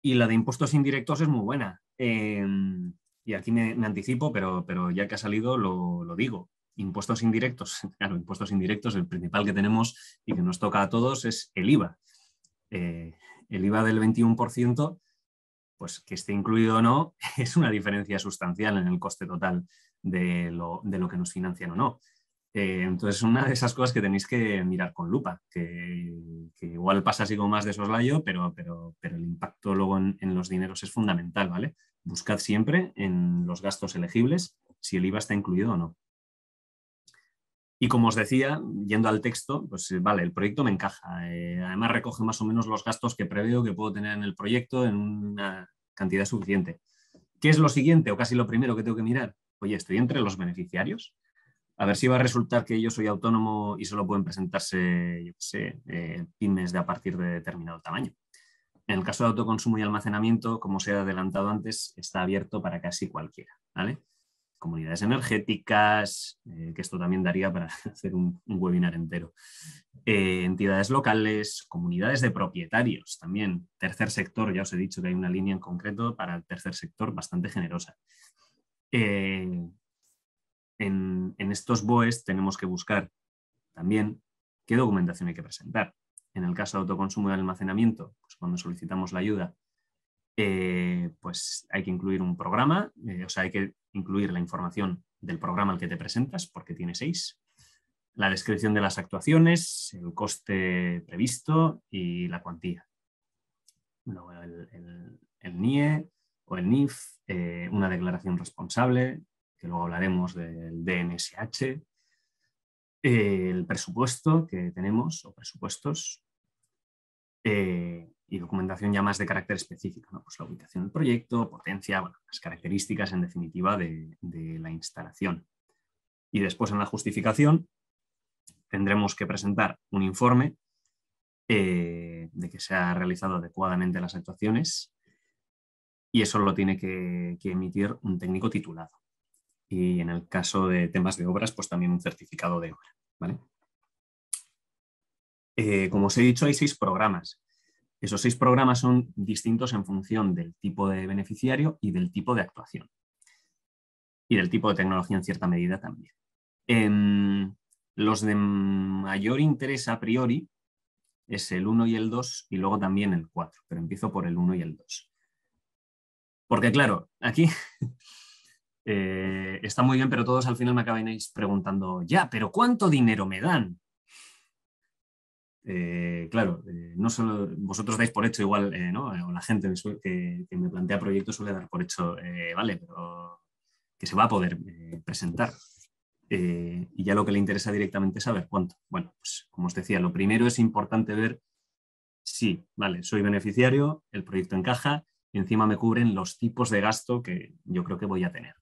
Y la de impuestos indirectos es muy buena. Y aquí me anticipo, pero ya que ha salido lo digo. Impuestos indirectos. Claro, impuestos indirectos, el principal que tenemos y que nos toca a todos es el IVA. El IVA del 21%. Pues que esté incluido o no, es una diferencia sustancial en el coste total de lo que nos financian o no. Entonces, una de esas cosas que tenéis que mirar con lupa, que igual pasa así como más de soslayo, pero el impacto luego en los dineros es fundamental, ¿vale? Buscad siempre en los gastos elegibles si el IVA está incluido o no. Y como os decía, yendo al texto, pues vale, el proyecto me encaja. Además recoge más o menos los gastos que preveo que puedo tener en el proyecto en una cantidad suficiente. ¿Qué es lo siguiente o casi lo primero que tengo que mirar? Oye, estoy entre los beneficiarios. A ver si va a resultar que yo soy autónomo y solo pueden presentarse, yo qué sé, pymes de a partir de determinado tamaño. En el caso de autoconsumo y almacenamiento, como se ha adelantado antes, está abierto para casi cualquiera, ¿vale? Comunidades energéticas, que esto también daría para hacer un webinar entero, entidades locales, comunidades de propietarios también, tercer sector, ya os he dicho que hay una línea en concreto para el tercer sector bastante generosa. En estos BOEs tenemos que buscar también qué documentación hay que presentar. En el caso de autoconsumo y almacenamiento, pues cuando solicitamos la ayuda, pues hay que incluir un programa, hay que incluir la información del programa al que te presentas, porque tiene 6, la descripción de las actuaciones, el coste previsto y la cuantía. Luego el NIE o el NIF, una declaración responsable, que luego hablaremos del DNSH, el presupuesto que tenemos o presupuestos, y documentación ya más de carácter específico, ¿no? Pues la ubicación del proyecto, potencia, bueno, las características en definitiva de la instalación. Y después en la justificación tendremos que presentar un informe de que se ha realizado adecuadamente las actuaciones y eso lo tiene que emitir un técnico titulado. y en el caso de temas de obras, pues también un certificado de obra, ¿vale? Como os he dicho, hay 6 programas. Esos 6 programas son distintos en función del tipo de beneficiario y del tipo de actuación. Y del tipo de tecnología en cierta medida también. Los de mayor interés a priori es el 1 y el 2 y luego también el 4, pero empiezo por el 1 y el 2. Porque claro, aquí está muy bien, pero todos al final me acabáis preguntando, ya, pero ¿cuánto dinero me dan? Claro, no solo vosotros dais por hecho igual, ¿no? O la gente que me plantea proyectos suele dar por hecho, vale, pero que se va a poder presentar. Y ya lo que le interesa directamente es saber cuánto. Bueno, pues como os decía, lo primero es importante ver si, vale, soy beneficiario, el proyecto encaja y encima me cubren los tipos de gasto que yo creo que voy a tener.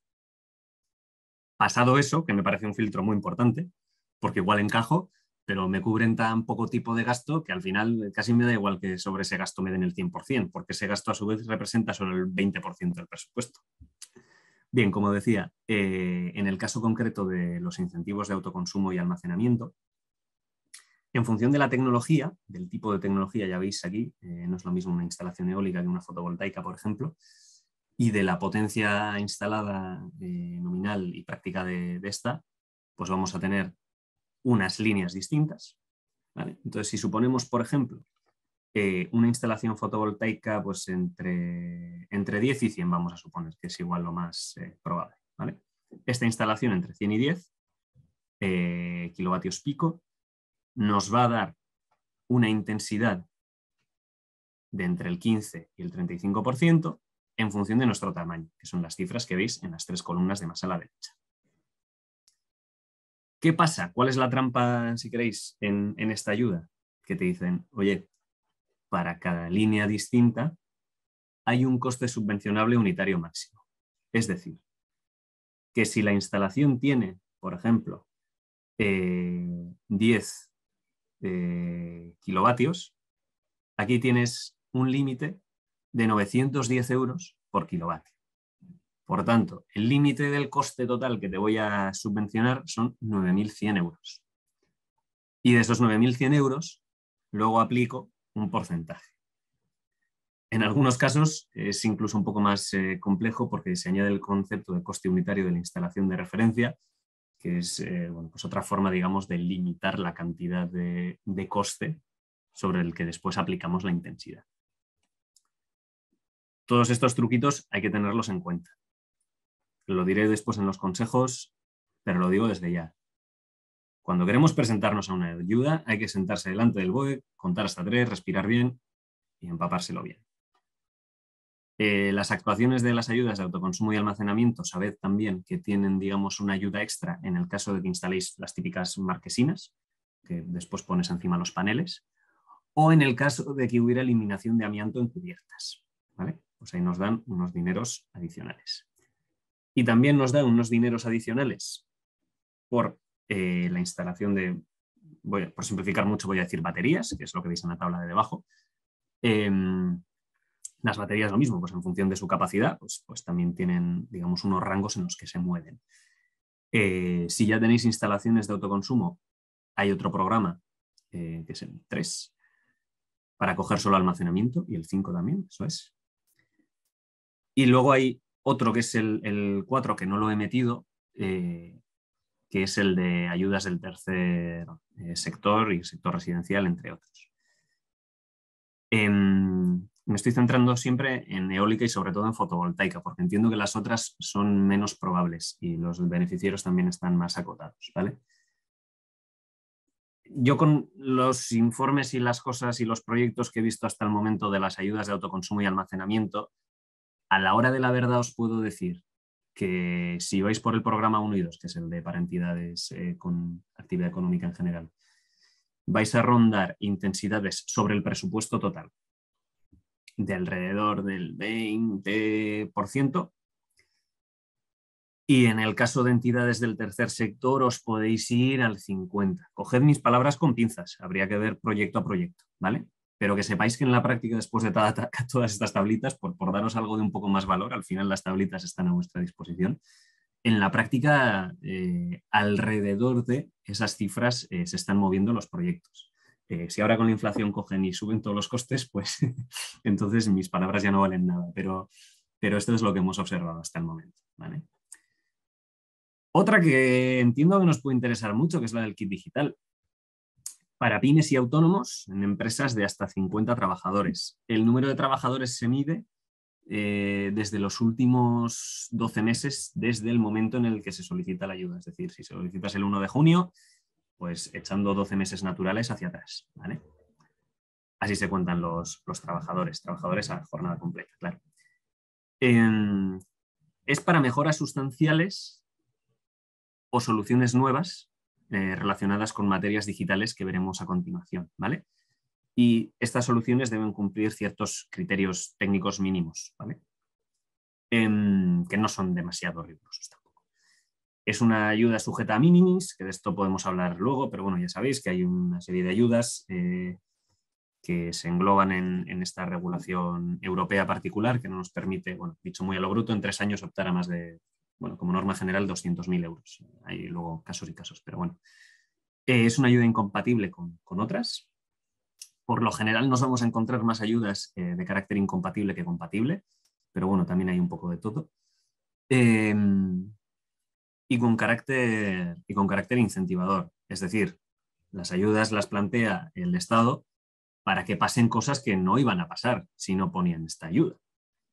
Pasado eso, que me parece un filtro muy importante, porque igual encajo, pero me cubren tan poco tipo de gasto que al final casi me da igual que sobre ese gasto me den el 100%, porque ese gasto a su vez representa solo el 20% del presupuesto. Bien, como decía, en el caso concreto de los incentivos de autoconsumo y almacenamiento, en función de la tecnología, del tipo de tecnología, ya veis aquí, no es lo mismo una instalación eólica que una fotovoltaica, por ejemplo, y de la potencia instalada nominal y práctica de esta, pues vamos a tener unas líneas distintas, ¿vale? Entonces, si suponemos, por ejemplo, una instalación fotovoltaica, pues entre 10 y 100 vamos a suponer, que es igual lo más probable, ¿vale? Esta instalación entre 100 y 10 kilovatios pico nos va a dar una intensidad de entre el 15 y el 35% en función de nuestro tamaño, que son las cifras que veis en las 3 columnas de más a la derecha. ¿Qué pasa? ¿Cuál es la trampa, si queréis, en esta ayuda? Que te dicen, oye, para cada línea distinta hay un coste subvencionable unitario máximo. Es decir, que si la instalación tiene, por ejemplo, 10 kilovatios, aquí tienes un límite de 910 euros por kilovatio. Por tanto, el límite del coste total que te voy a subvencionar son 9.100 euros. Y de esos 9.100 euros, luego aplico un porcentaje. En algunos casos es incluso un poco más complejo porque se añade el concepto de coste unitario de la instalación de referencia, que es bueno, pues otra forma, digamos, de limitar la cantidad de coste sobre el que después aplicamos la intensidad. Todos estos truquitos hay que tenerlos en cuenta. Lo diré después en los consejos, pero lo digo desde ya. Cuando queremos presentarnos a una ayuda, hay que sentarse delante del BOE, contar hasta 3, respirar bien y empapárselo bien. Las actuaciones de las ayudas de autoconsumo y almacenamiento, sabed también que tienen, digamos, una ayuda extra en el caso de que instaléis las típicas marquesinas, que después pones encima los paneles, o en el caso de que hubiera eliminación de amianto en cubiertas, ¿vale? Pues ahí nos dan unos dineros adicionales. Y también nos dan unos dineros adicionales por la instalación de, por simplificar mucho voy a decir baterías, que es lo que veis en la tabla de debajo. Las baterías lo mismo, pues en función de su capacidad, pues también tienen, digamos, unos rangos en los que se mueven. Si ya tenéis instalaciones de autoconsumo, hay otro programa, que es el 3, para coger solo almacenamiento, y el 5 también, eso es. Y luego hay otro que es el 4, que no lo he metido, que es el de ayudas del tercer sector y el sector residencial, entre otros. Me estoy centrando siempre en eólica y sobre todo en fotovoltaica, porque entiendo que las otras son menos probables y los beneficiarios también están más acotados, ¿vale? Yo con los informes y las cosas y los proyectos que he visto hasta el momento de las ayudas de autoconsumo y almacenamiento, a la hora de la verdad os puedo decir que si vais por el programa 1 y 2, que es el de para entidades con actividad económica en general, vais a rondar intensidades sobre el presupuesto total de alrededor del 20%. Y en el caso de entidades del tercer sector os podéis ir al 50%. Coged mis palabras con pinzas, habría que ver proyecto a proyecto, ¿vale? Pero que sepáis que en la práctica, después de todas estas tablitas, por daros algo de un poco más valor, al final las tablitas están a vuestra disposición, en la práctica, alrededor de esas cifras se están moviendo los proyectos. Si ahora con la inflación cogen y suben todos los costes, pues entonces mis palabras ya no valen nada, pero esto es lo que hemos observado hasta el momento, ¿vale? Otra que entiendo que nos puede interesar mucho, que es la del kit digital. Para pymes y autónomos, en empresas de hasta 50 trabajadores. El número de trabajadores se mide desde los últimos 12 meses, desde el momento en el que se solicita la ayuda. Es decir, si solicitas el 1 de junio, pues echando 12 meses naturales hacia atrás, ¿vale? Así se cuentan los trabajadores a jornada completa, claro. Es para mejoras sustanciales o soluciones nuevas relacionadas con materias digitales que veremos a continuación, ¿vale? Y estas soluciones deben cumplir ciertos criterios técnicos mínimos, ¿vale? Que no son demasiado rigurosos tampoco. Es una ayuda sujeta a minimis, que de esto podemos hablar luego, pero bueno, ya sabéis que hay una serie de ayudas que se engloban en esta regulación europea particular, que no nos permite, bueno, dicho muy a lo bruto, en 3 años optar a más de, bueno, como norma general, 200.000 euros. Hay luego casos y casos, pero bueno. Es una ayuda incompatible con otras. Por lo general nos vamos a encontrar más ayudas de carácter incompatible que compatible, pero bueno, también hay un poco de todo. Y con carácter incentivador, es decir, las ayudas las plantea el Estado para que pasen cosas que no iban a pasar si no ponían esta ayuda,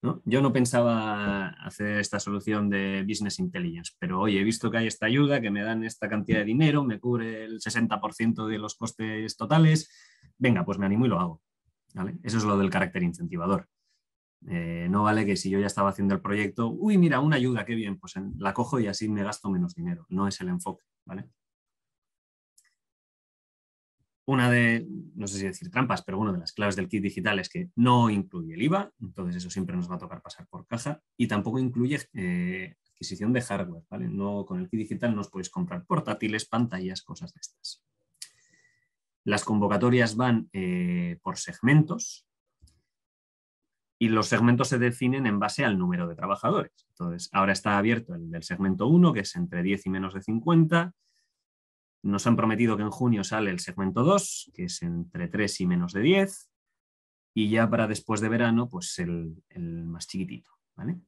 ¿no? Yo no pensaba hacer esta solución de Business Intelligence, pero hoy he visto que hay esta ayuda, que me dan esta cantidad de dinero, me cubre el 60% de los costes totales. Venga, pues me animo y lo hago, ¿vale? Eso es lo del carácter incentivador. No vale que si yo ya estaba haciendo el proyecto, uy, mira, una ayuda, qué bien, pues la cojo y así me gasto menos dinero. No es el enfoque, ¿vale? Una de, no sé si decir trampas, pero una de las claves del kit digital es que no incluye el IVA, entonces eso siempre nos va a tocar pasar por caja, y tampoco incluye adquisición de hardware, ¿vale? No, con el kit digital no os podéis comprar portátiles, pantallas, cosas de estas. Las convocatorias van por segmentos y los segmentos se definen en base al número de trabajadores. Entonces, ahora está abierto el del segmento 1, que es entre 10 y menos de 50. Nos han prometido que en junio sale el segmento 2, que es entre 3 y menos de 10. Y ya para después de verano, pues el más chiquitito, ¿vale?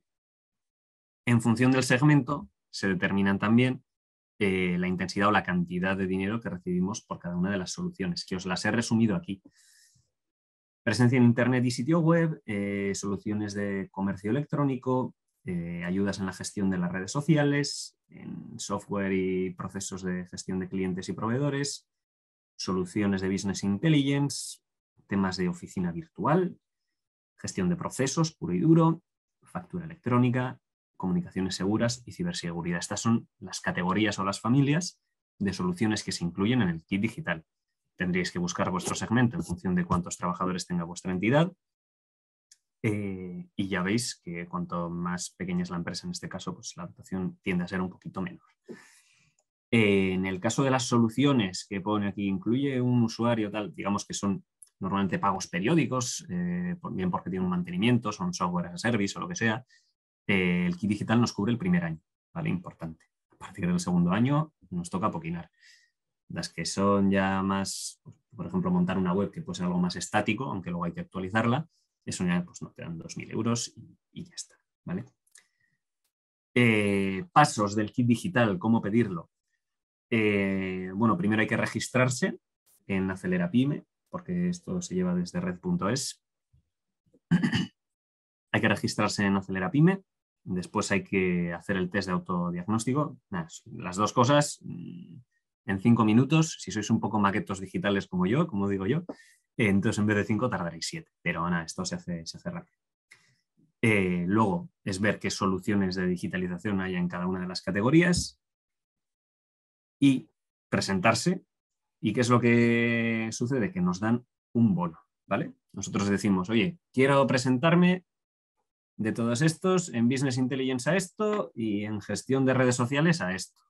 En función del segmento se determinan también la intensidad o la cantidad de dinero que recibimos por cada una de las soluciones, que os las he resumido aquí. Presencia en Internet y sitio web, soluciones de comercio electrónico, ayudas en la gestión de las redes sociales, en software y procesos de gestión de clientes y proveedores, soluciones de Business Intelligence, temas de oficina virtual, gestión de procesos puro y duro, factura electrónica, comunicaciones seguras y ciberseguridad. Estas son las categorías o las familias de soluciones que se incluyen en el kit digital. Tendríais que buscar vuestro segmento en función de cuántos trabajadores tenga vuestra entidad. Y ya veis que cuanto más pequeña es la empresa en este caso, pues la dotación tiende a ser un poquito menor. En el caso de las soluciones que pone aquí, incluye un usuario tal, digamos que son normalmente pagos periódicos, bien porque tiene un mantenimiento, son software as a service o lo que sea. El kit digital nos cubre el primer año, ¿vale? Importante. A partir del segundo año nos toca poquinar. Las que son ya más, pues, por ejemplo, montar una web que puede ser algo más estático, aunque luego hay que actualizarla, eso ya pues, nos quedan 2.000 euros y ya está, ¿vale? Pasos del kit digital, ¿cómo pedirlo? Bueno, primero hay que registrarse en Acelera Pyme, porque esto se lleva desde red.es. Hay que registrarse en Acelera Pyme. Después hay que hacer el test de autodiagnóstico. Nada, las dos cosas en 5 minutos, si sois un poco maquetos digitales como yo, como digo yo, entonces en vez de 5 tardaréis 7. Pero nada, esto se hace rápido. Luego es ver qué soluciones de digitalización hay en cada una de las categorías y presentarse. ¿Y qué es lo que sucede? Que nos dan un bono, ¿vale? Nosotros decimos, oye, quiero presentarme de todos estos, en Business Intelligence a esto y en gestión de redes sociales a esto.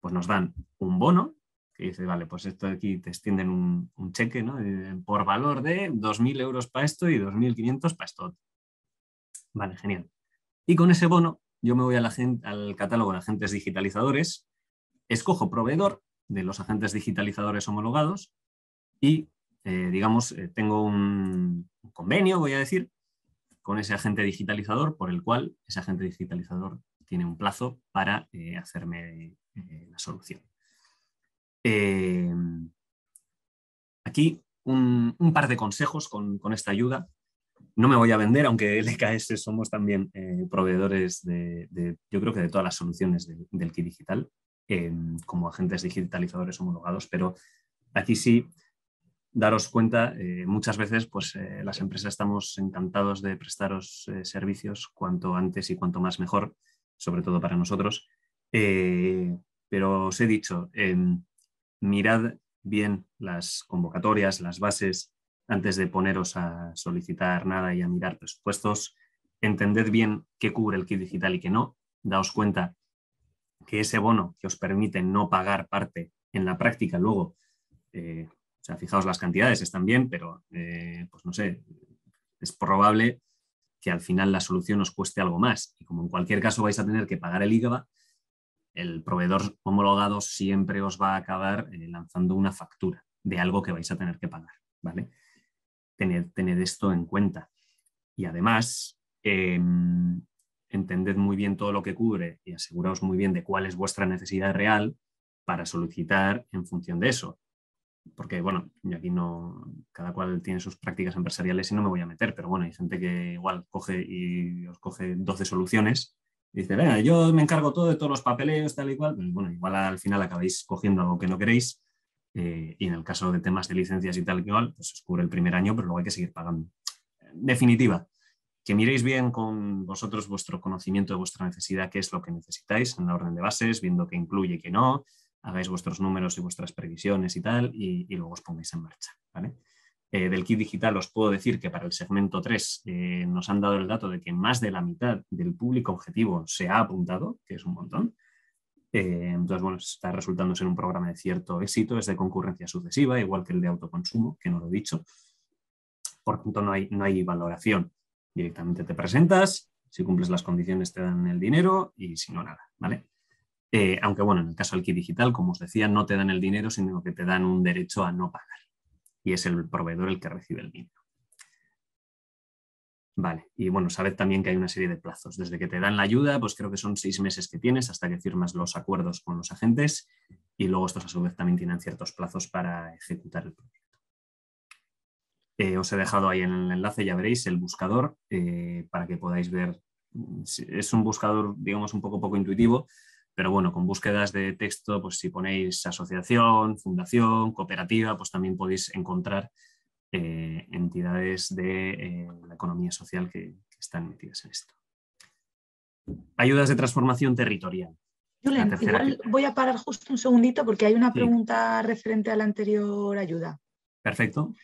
Pues nos dan un bono que dice, vale, pues esto aquí te extienden un cheque, ¿no? Por valor de 2.000 euros para esto y 2.500 para esto otro. Vale, genial. Y con ese bono yo me voy al catálogo de agentes digitalizadores, escojo proveedor de los agentes digitalizadores homologados y, digamos, tengo un convenio, voy a decir, con ese agente digitalizador, por el cual ese agente digitalizador tiene un plazo para hacerme la solución. Aquí un par de consejos con esta ayuda. No me voy a vender, aunque LKS somos también proveedores de, yo creo que de todas las soluciones del kit digital, como agentes digitalizadores homologados, pero aquí sí daros cuenta, muchas veces pues, las empresas estamos encantados de prestaros servicios cuanto antes y cuanto más mejor, sobre todo para nosotros. Pero os he dicho, mirad bien las convocatorias, las bases, antes de poneros a solicitar nada y a mirar presupuestos. Entended bien qué cubre el kit digital y qué no. Daos cuenta que ese bono que os permite no pagar parte en la práctica luego, o sea, fijaos, las cantidades están bien, pero pues no sé, es probable que al final la solución os cueste algo más. Y como en cualquier caso vais a tener que pagar el IVA, el proveedor homologado siempre os va a acabar lanzando una factura de algo que vais a tener que pagar, ¿vale? Tened esto en cuenta. Y además, entended muy bien todo lo que cubre y aseguraos muy bien de cuál es vuestra necesidad real para solicitar en función de eso. Porque, bueno, yo aquí no, cada cual tiene sus prácticas empresariales y no me voy a meter, pero bueno, hay gente que igual coge y os coge 12 soluciones y dice, venga, yo me encargo todo de todos los papeleos, tal y cual. Pues, bueno, igual al final acabáis cogiendo algo que no queréis. Y en el caso de temas de licencias y tal, pues os cubre el primer año, pero luego hay que seguir pagando. En definitiva, que miréis bien con vosotros vuestro conocimiento de vuestra necesidad, qué es lo que necesitáis en la orden de bases, viendo qué incluye y qué no, hagáis vuestros números y vuestras previsiones y tal, y luego os pongáis en marcha, ¿vale? Del kit digital os puedo decir que para el segmento 3 nos han dado el dato de que más de la mitad del público objetivo se ha apuntado, que es un montón. Entonces, bueno, está resultando ser un programa de cierto éxito, es de concurrencia sucesiva, igual que el de autoconsumo, que no lo he dicho. Por tanto, no hay valoración. Directamente te presentas, si cumples las condiciones te dan el dinero y si no, nada, ¿vale? Aunque, bueno, en el caso del kit digital, como os decía, no te dan el dinero, sino que te dan un derecho a no pagar. Y es el proveedor el que recibe el dinero. Vale, y bueno, sabed también que hay una serie de plazos. Desde que te dan la ayuda, pues creo que son 6 meses que tienes hasta que firmas los acuerdos con los agentes y luego estos a su vez también tienen ciertos plazos para ejecutar el proyecto. Os he dejado ahí en el enlace, ya veréis, el buscador para que podáis ver. Es un buscador, digamos, un poco intuitivo, pero bueno, con búsquedas de texto, pues si ponéis asociación, fundación, cooperativa, pues también podéis encontrar entidades de la economía social que están metidas en esto. Ayudas de transformación territorial. Julen, igual voy a parar justo un segundito porque hay una pregunta referente a la anterior ayuda. Perfecto.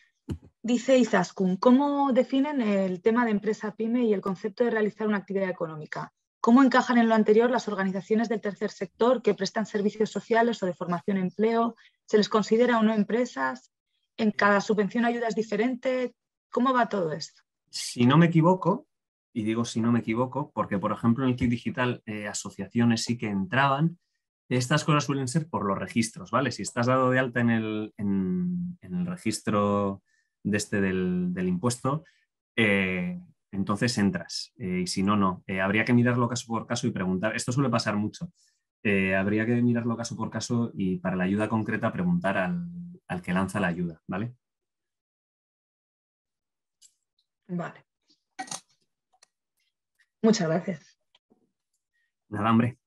Dice Izaskun, ¿cómo definen el tema de empresa pyme y el concepto de realizar una actividad económica? ¿Cómo encajan en lo anterior las organizaciones del tercer sector que prestan servicios sociales o de formación y empleo? ¿Se les considera o no empresas? ¿En cada subvención ayuda es diferente? ¿Cómo va todo esto? Si no me equivoco, y digo si no me equivoco, porque por ejemplo en el kit digital asociaciones sí que entraban, estas cosas suelen ser por los registros, ¿vale? Si estás dado de alta en el registro de este del impuesto, entonces entras, y si no, no. Habría que mirarlo caso por caso y preguntar, esto suele pasar mucho, habría que mirarlo caso por caso y para la ayuda concreta preguntar al que lanza la ayuda, ¿vale? Vale. Muchas gracias. Nada, hombre.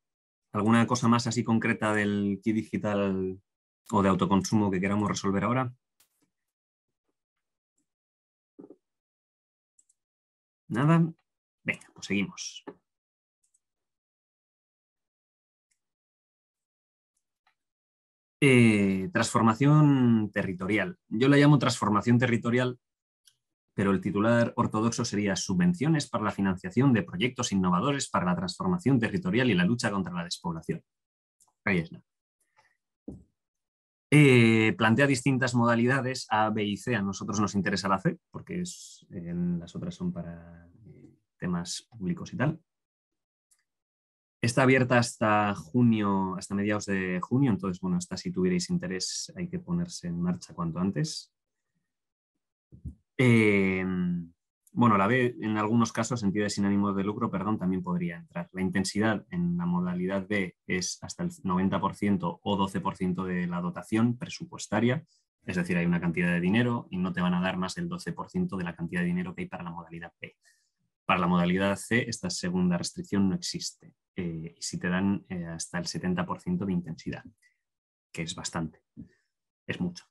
¿Alguna cosa más así concreta del kit digital o de autoconsumo que queramos resolver ahora? Nada. Venga, pues seguimos. Transformación territorial. Yo la llamo transformación territorial, pero el titular ortodoxo sería subvenciones para la financiación de proyectos innovadores para la transformación territorial y la lucha contra la despoblación. Ahí es nada. Plantea distintas modalidades, A, B y C. A nosotros nos interesa la C, porque las otras son para temas públicos y tal. Está abierta hasta junio, hasta mediados de junio, entonces, bueno, hasta si tuvierais interés hay que ponerse en marcha cuanto antes. Bueno, la B, en algunos casos, entidades sin ánimo de lucro, perdón, también podría entrar. La intensidad en la modalidad B es hasta el 90% o 12% de la dotación presupuestaria, es decir, hay una cantidad de dinero y no te van a dar más del 12% de la cantidad de dinero que hay para la modalidad B. Para la modalidad C, esta segunda restricción no existe. Y si te dan hasta el 70% de intensidad, que es bastante, es mucho.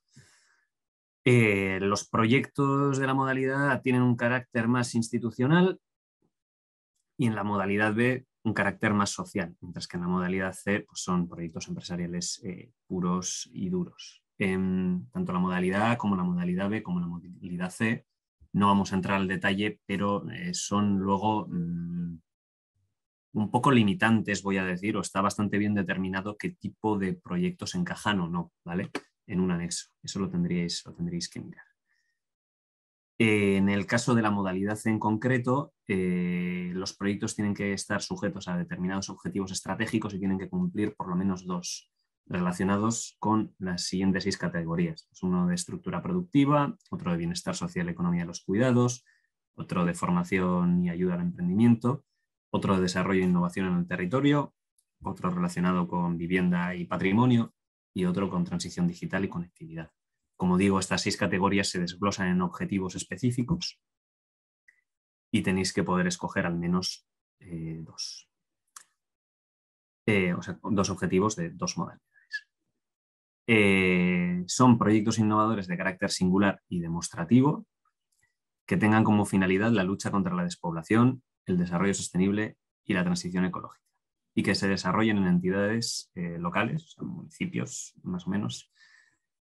Los proyectos de la modalidad tienen un carácter más institucional y en la modalidad B un carácter más social, mientras que en la modalidad C pues son proyectos empresariales puros y duros. Tanto la modalidad A como la modalidad B como la modalidad C, no vamos a entrar al detalle, pero son luego un poco limitantes, voy a decir, o está bastante bien determinado qué tipo de proyectos encajan o no, ¿vale? En un anexo. Eso lo tendríais que mirar. En el caso de la modalidad C en concreto, los proyectos tienen que estar sujetos a determinados objetivos estratégicos y tienen que cumplir por lo menos dos, relacionados con las siguientes 6 categorías. Es uno de estructura productiva, otro de bienestar social y economía de los cuidados, otro de formación y ayuda al emprendimiento, otro de desarrollo e innovación en el territorio, otro relacionado con vivienda y patrimonio, y otro con transición digital y conectividad. Como digo, estas 6 categorías se desglosan en objetivos específicos y tenéis que poder escoger al menos dos objetivos de 2 modalidades. Son proyectos innovadores de carácter singular y demostrativo que tengan como finalidad la lucha contra la despoblación, el desarrollo sostenible y la transición ecológica, y que se desarrollen en entidades locales, o sea, municipios más o menos,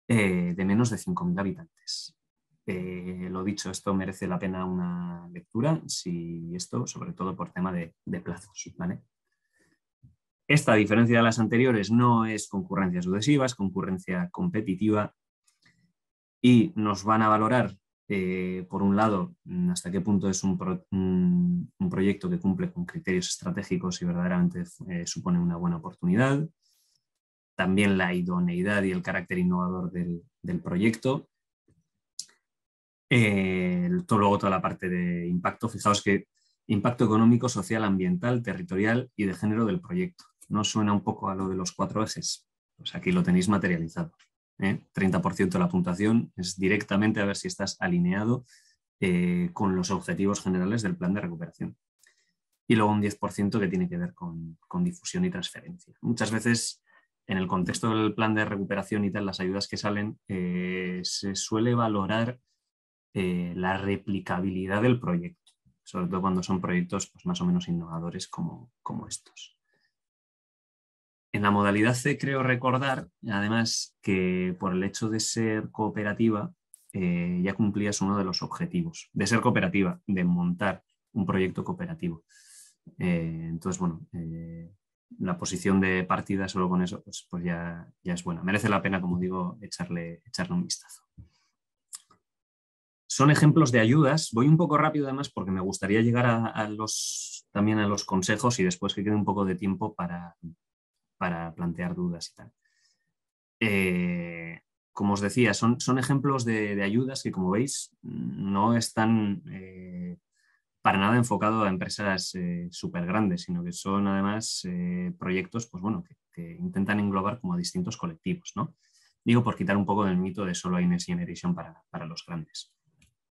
de menos de 5.000 habitantes. Lo dicho, esto merece la pena una lectura, si esto, sobre todo por tema de plazos, ¿vale? Esta, a diferencia de las anteriores, no es concurrencia sucesiva, es concurrencia competitiva y nos van a valorar, por un lado, hasta qué punto es un proyecto que cumple con criterios estratégicos y verdaderamente supone una buena oportunidad. También la idoneidad y el carácter innovador del proyecto. Luego toda la parte de impacto. Fijaos que impacto económico, social, ambiental, territorial y de género del proyecto. ¿No suena un poco a lo de los 4 ejes? Pues aquí lo tenéis materializado. 30% de la puntuación es directamente a ver si estás alineado con los objetivos generales del plan de recuperación. Y luego un 10% que tiene que ver con difusión y transferencia. Muchas veces en el contexto del plan de recuperación y tal, las ayudas que salen, se suele valorar la replicabilidad del proyecto, sobre todo cuando son proyectos pues, más o menos innovadores como estos. En la modalidad C creo recordar, además, que por el hecho de ser cooperativa ya cumplías uno de los objetivos, de ser cooperativa, de montar un proyecto cooperativo. Entonces, bueno, la posición de partida solo con eso pues ya es buena. Merece la pena, como digo, echarle un vistazo. Son ejemplos de ayudas. Voy un poco rápido además porque me gustaría llegar también a los consejos y después que quede un poco de tiempo para plantear dudas y tal. Como os decía, son ejemplos de ayudas que, como veis, no están para nada enfocados a empresas súper grandes, sino que son además proyectos pues, bueno, que intentan englobar como a distintos colectivos, ¿no? Digo, por quitar un poco del mito de solo hay Next Generation para los grandes.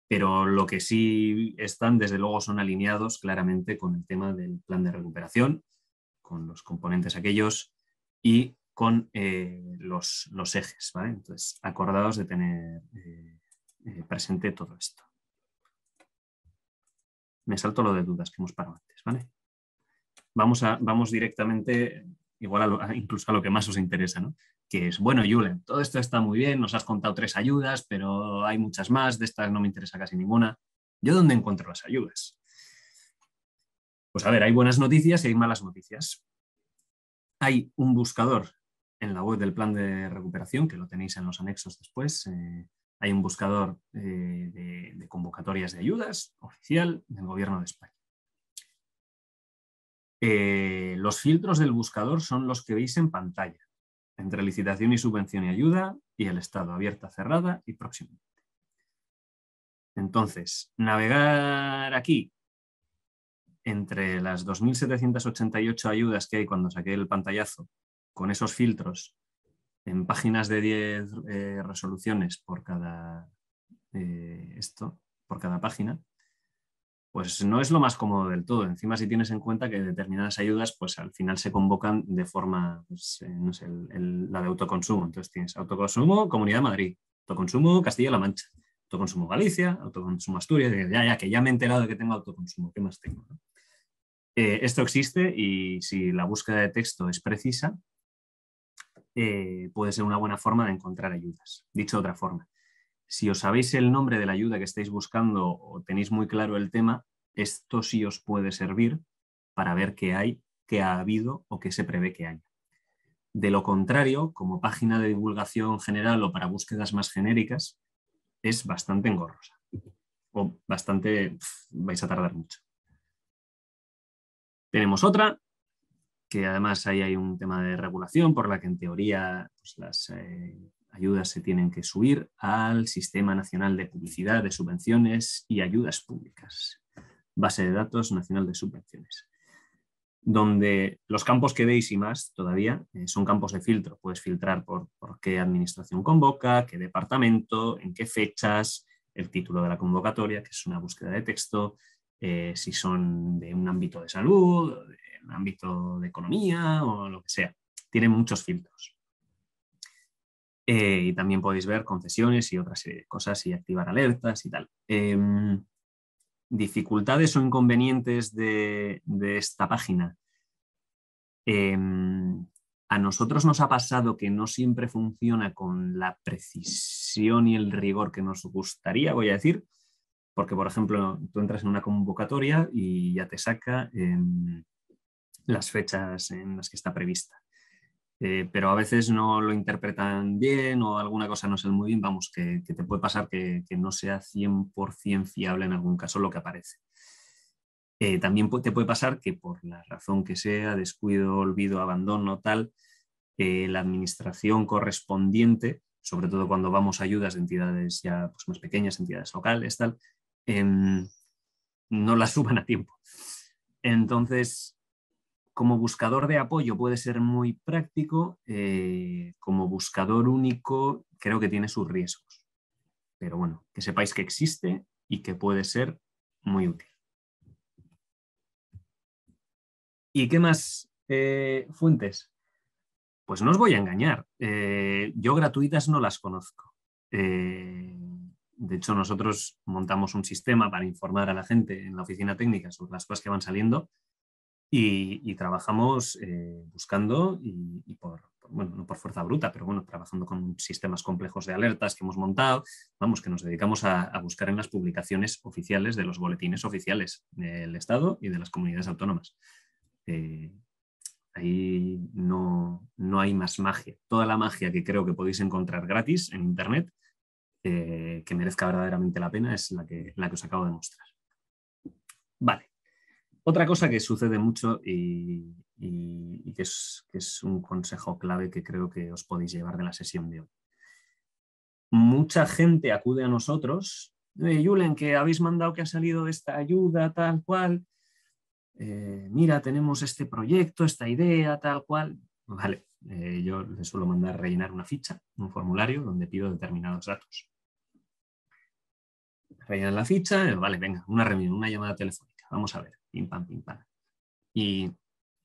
Pero lo que sí están, desde luego, son alineados claramente con el tema del plan de recuperación, con los componentes aquellos, y con los ejes, ¿vale? Entonces, acordaos de tener presente todo esto. Me salto lo de dudas que hemos parado antes, ¿vale? Vamos directamente, igual incluso a lo que más os interesa, ¿no? Que es, bueno, Julen, todo esto está muy bien, nos has contado 3 ayudas, pero hay muchas más, de estas no me interesa casi ninguna. ¿Yo dónde encuentro las ayudas? Pues a ver, hay buenas noticias y hay malas noticias. Hay un buscador en la web del plan de recuperación, que lo tenéis en los anexos después. Hay un buscador de convocatorias de ayudas oficial del Gobierno de España. Los filtros del buscador son los que veis en pantalla, entre licitación y subvención y ayuda, y el estado abierta, cerrada y próximamente. Entonces, navegar aquí entre las 2.788 ayudas que hay cuando saqué el pantallazo, con esos filtros, en páginas de 10 resoluciones por cada página, pues no es lo más cómodo del todo. Encima, si tienes en cuenta que determinadas ayudas, pues al final se convocan de forma, pues, no sé, la de autoconsumo. Entonces tienes autoconsumo Comunidad de Madrid, autoconsumo Castilla-La Mancha, autoconsumo Galicia, autoconsumo Asturias. Ya me he enterado de que tengo autoconsumo, ¿qué más tengo? ¿No? Esto existe, y si la búsqueda de texto es precisa, puede ser una buena forma de encontrar ayudas. Dicho de otra forma, si os sabéis el nombre de la ayuda que estáis buscando o tenéis muy claro el tema, esto sí os puede servir para ver qué hay, qué ha habido o qué se prevé que haya. De lo contrario, como página de divulgación general o para búsquedas más genéricas, es bastante engorrosa o bastante... vais a tardar mucho. Tenemos otra, que además ahí hay un tema de regulación por la que en teoría, pues, las... ayudas se tienen que subir al Sistema Nacional de Publicidad de Subvenciones y Ayudas Públicas, Base de Datos Nacional de Subvenciones, donde los campos que veis y más todavía son campos de filtro. Puedes filtrar por qué administración convoca, qué departamento, en qué fechas, el título de la convocatoria, que es una búsqueda de texto, si son de un ámbito de salud, o de un ámbito de economía o lo que sea. Tienen muchos filtros. Y también podéis ver concesiones y otra serie de cosas y activar alertas y tal. Dificultades o inconvenientes de esta página. A nosotros nos ha pasado que no siempre funciona con la precisión y el rigor que nos gustaría, voy a decir, porque, por ejemplo, tú entras en una convocatoria y ya te saca las fechas en las que está prevista. Pero a veces no lo interpretan bien o alguna cosa no sale muy bien, vamos, que te puede pasar que no sea 100% fiable en algún caso lo que aparece. También te puede pasar que por la razón que sea, descuido, olvido, abandono, tal, la administración correspondiente, sobre todo cuando vamos a ayudas de entidades ya, pues, más pequeñas, entidades locales, tal, no las suban a tiempo. Entonces... como buscador de apoyo puede ser muy práctico, como buscador único creo que tiene sus riesgos. Pero bueno, que sepáis que existe y que puede ser muy útil. ¿Y qué más fuentes? Pues no os voy a engañar, yo gratuitas no las conozco. De hecho, nosotros montamos un sistema para informar a la gente en la oficina técnica sobre las cosas que van saliendo. Y trabajamos buscando y bueno, no por fuerza bruta, pero bueno, trabajando con sistemas complejos de alertas que hemos montado. Vamos, que nos dedicamos a buscar en las publicaciones oficiales de los boletines oficiales del Estado y de las comunidades autónomas. Ahí no hay más magia. Toda la magia que creo que podéis encontrar gratis en Internet, que merezca verdaderamente la pena, es la que os acabo de mostrar. Vale. Otra cosa que sucede mucho y que es un consejo clave que creo que os podéis llevar de la sesión de hoy. Mucha gente acude a nosotros, Julen, que habéis mandado que ha salido esta ayuda, tal cual. Mira, tenemos este proyecto, esta idea, tal cual. Vale, yo les suelo mandar rellenar una ficha, un formulario donde pido determinados datos. Rellenan la ficha, vale, venga, una reunión, una llamada telefónica, vamos a ver. Pim, pam, pim, pam. Y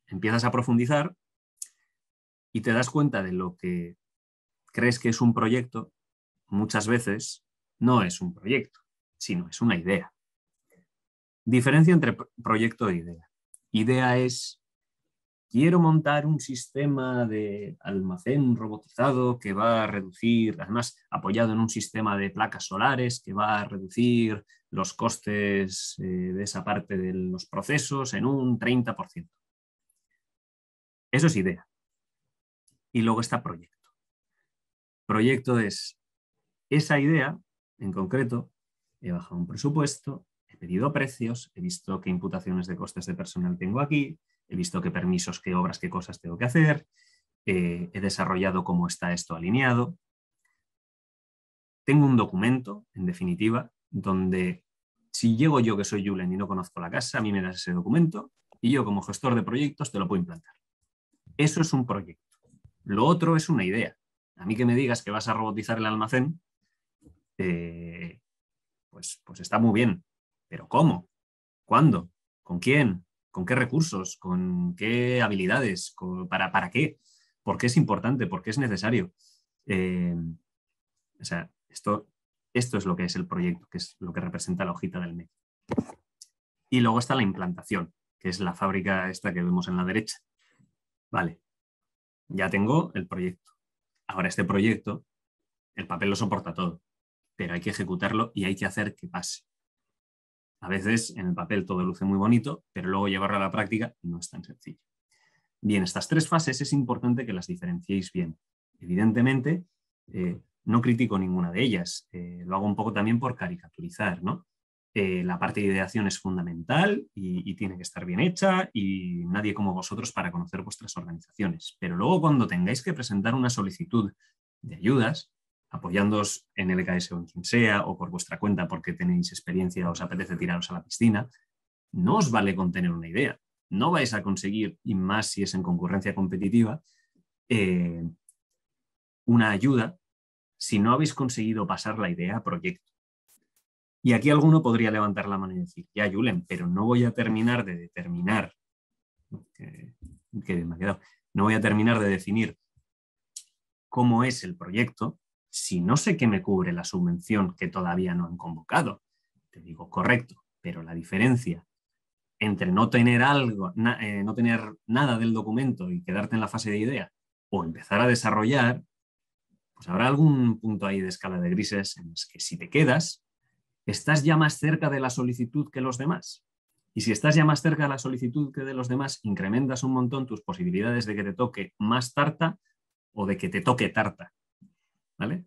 empiezas a profundizar y te das cuenta de lo que crees que es un proyecto. Muchas veces no es un proyecto, sino es una idea. Diferencia entre proyecto e idea. Idea es, quiero montar un sistema de almacén robotizado que va a reducir, además apoyado en un sistema de placas solares que va a reducir los costes de esa parte de los procesos en un 30%. Eso es idea. Y luego está proyecto. Proyecto es esa idea, en concreto, he bajado un presupuesto, he pedido precios, he visto qué imputaciones de costes de personal tengo aquí, he visto qué permisos, qué obras, qué cosas tengo que hacer, he desarrollado cómo está esto alineado. Tengo un documento, en definitiva, donde si llego yo que soy Julen y no conozco la casa, a mí me das ese documento y yo como gestor de proyectos te lo puedo implantar. Eso es un proyecto. Lo otro es una idea. A mí que me digas que vas a robotizar el almacén, pues está muy bien. Pero ¿cómo? ¿Cuándo? ¿Con quién? ¿Con qué recursos? ¿Con qué habilidades? ¿Para qué? ¿Por qué es importante? ¿Por qué es necesario? O sea, esto es lo que es el proyecto, que es lo que representa la hojita del medio. Y luego está la implantación, que es la fábrica esta que vemos en la derecha. Vale, ya tengo el proyecto. Ahora este proyecto, el papel lo soporta todo, pero hay que ejecutarlo y hay que hacer que pase. A veces en el papel todo luce muy bonito, pero luego llevarlo a la práctica no es tan sencillo. Bien, estas tres fases es importante que las diferenciéis bien. Evidentemente, no critico ninguna de ellas, lo hago un poco también por caricaturizar, ¿no? La parte de ideación es fundamental y tiene que estar bien hecha y nadie como vosotros para conocer vuestras organizaciones. Pero luego cuando tengáis que presentar una solicitud de ayudas, apoyándoos en el LKS o en quien sea o por vuestra cuenta porque tenéis experiencia, os apetece tiraros a la piscina, no os vale con tener una idea. No vais a conseguir, y más si es en concurrencia competitiva, una ayuda si no habéis conseguido pasar la idea a proyecto. Y aquí alguno podría levantar la mano y decir, ya Julen, pero no voy a terminar de determinar, que me ha quedado, no voy a terminar de definir cómo es el proyecto si no sé qué me cubre la subvención que todavía no han convocado. Te digo, correcto, pero la diferencia entre no tener nada del documento y quedarte en la fase de idea o empezar a desarrollar, pues habrá algún punto ahí de escala de grises en los que si te quedas, ¿estás ya más cerca de la solicitud que los demás? Y si estás ya más cerca de la solicitud que de los demás, incrementas un montón tus posibilidades de que te toque más tarta o de que te toque tarta, ¿vale?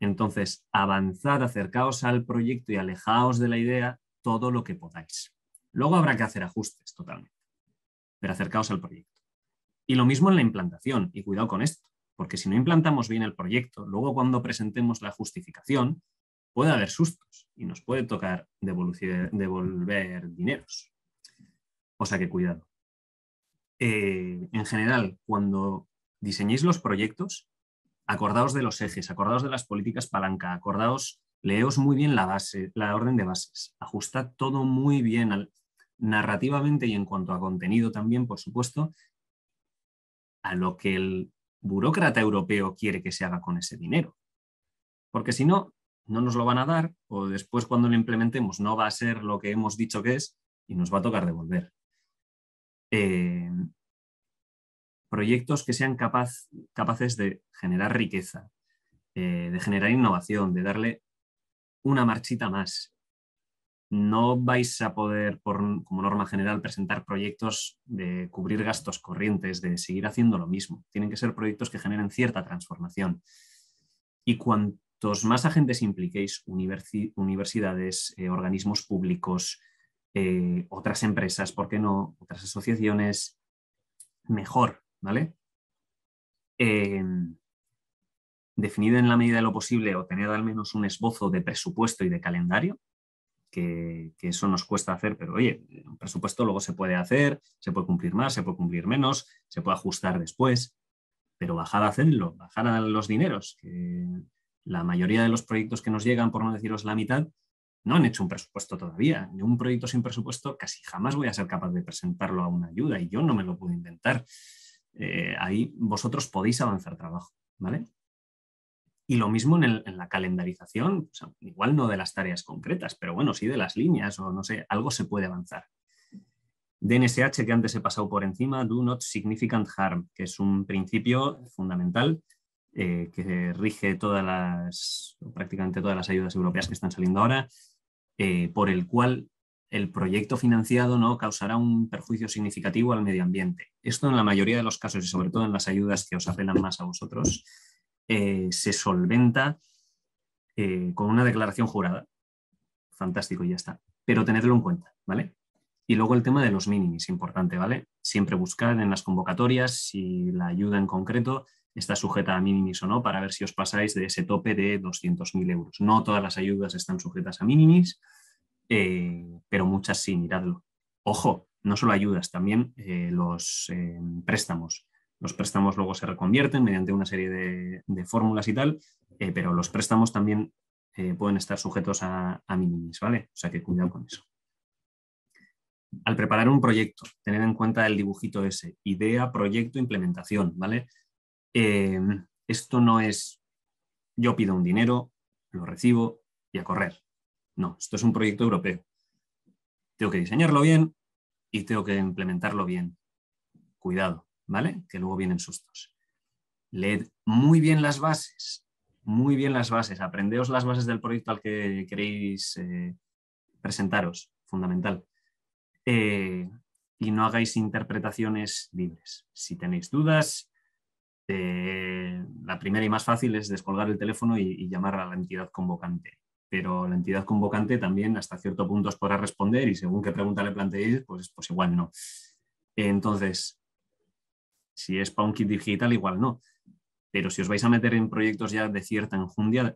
Entonces, avanzad, acercaos al proyecto y alejaos de la idea todo lo que podáis. Luego habrá que hacer ajustes totalmente, pero acercaos al proyecto. Y lo mismo en la implantación, y cuidado con esto, porque si no implantamos bien el proyecto, luego cuando presentemos la justificación, puede haber sustos y nos puede tocar devolver dineros. O sea que cuidado. En general, cuando diseñéis los proyectos, acordaos de los ejes, acordaos de las políticas palanca, acordaos, leeos muy bien la base, la orden de bases, ajustad todo muy bien narrativamente y en cuanto a contenido también, por supuesto, a lo que el burócrata europeo quiere que se haga con ese dinero. Porque si no, no nos lo van a dar o después cuando lo implementemos no va a ser lo que hemos dicho que es y nos va a tocar devolver. Proyectos que sean capaces de generar riqueza, de generar innovación, de darle una marchita más. No vais a poder, como norma general, presentar proyectos de cubrir gastos corrientes, de seguir haciendo lo mismo. Tienen que ser proyectos que generen cierta transformación. Y cuanto más agentes impliquéis, universidades, organismos públicos, otras empresas, ¿por qué no? Otras asociaciones, mejor, ¿vale? Definid en la medida de lo posible o tened al menos un esbozo de presupuesto y de calendario, que eso nos cuesta hacer, pero oye, un presupuesto luego se puede hacer, se puede cumplir más, se puede cumplir menos, se puede ajustar después, pero bajad a hacerlo, bajad a los dineros, que la mayoría de los proyectos que nos llegan, por no deciros la mitad, no han hecho un presupuesto todavía. De un proyecto sin presupuesto casi jamás voy a ser capaz de presentarlo a una ayuda y yo no me lo puedo inventar. Ahí vosotros podéis avanzar trabajo, ¿vale? Y lo mismo en la calendarización, o sea, igual no de las tareas concretas, pero bueno, sí de las líneas o no sé, algo se puede avanzar. DNSH, que antes he pasado por encima, Do Not Significant Harm, que es un principio fundamental que rige prácticamente todas las ayudas europeas que están saliendo ahora, por el cual el proyecto financiado no causará un perjuicio significativo al medio ambiente. Esto en la mayoría de los casos y sobre todo en las ayudas que os apelan más a vosotros, se solventa con una declaración jurada. Fantástico, y ya está. Pero tenedlo en cuenta, ¿vale? Y luego el tema de los minimis, importante, ¿vale? siempre buscar en las convocatorias si la ayuda en concreto está sujeta a minimis o no, para ver si os pasáis de ese tope de 200.000 euros. No todas las ayudas están sujetas a minimis, pero muchas sí, miradlo. Ojo, no solo ayudas, también los préstamos. Los préstamos luego se reconvierten mediante una serie de fórmulas y tal, pero los préstamos también pueden estar sujetos a minimis, ¿vale? O sea que cuidado con eso. Al preparar un proyecto, tener en cuenta el dibujito ese, idea, proyecto, implementación, ¿vale? Esto no es yo pido un dinero, lo recibo y a correr. No, esto es un proyecto europeo. Tengo que diseñarlo bien y tengo que implementarlo bien. Cuidado, ¿vale? Que luego vienen sustos. Leed muy bien las bases, muy bien las bases. Aprendeos las bases del proyecto al que queréis presentaros, fundamental. Y no hagáis interpretaciones libres. Si tenéis dudas, la primera y más fácil es descolgar el teléfono y llamar a la entidad convocante, pero la entidad convocante también hasta cierto punto os podrá responder y según qué pregunta le planteéis, pues igual no. Entonces, si es para un kit digital, igual no, pero si os vais a meter en proyectos ya de cierta enjundia,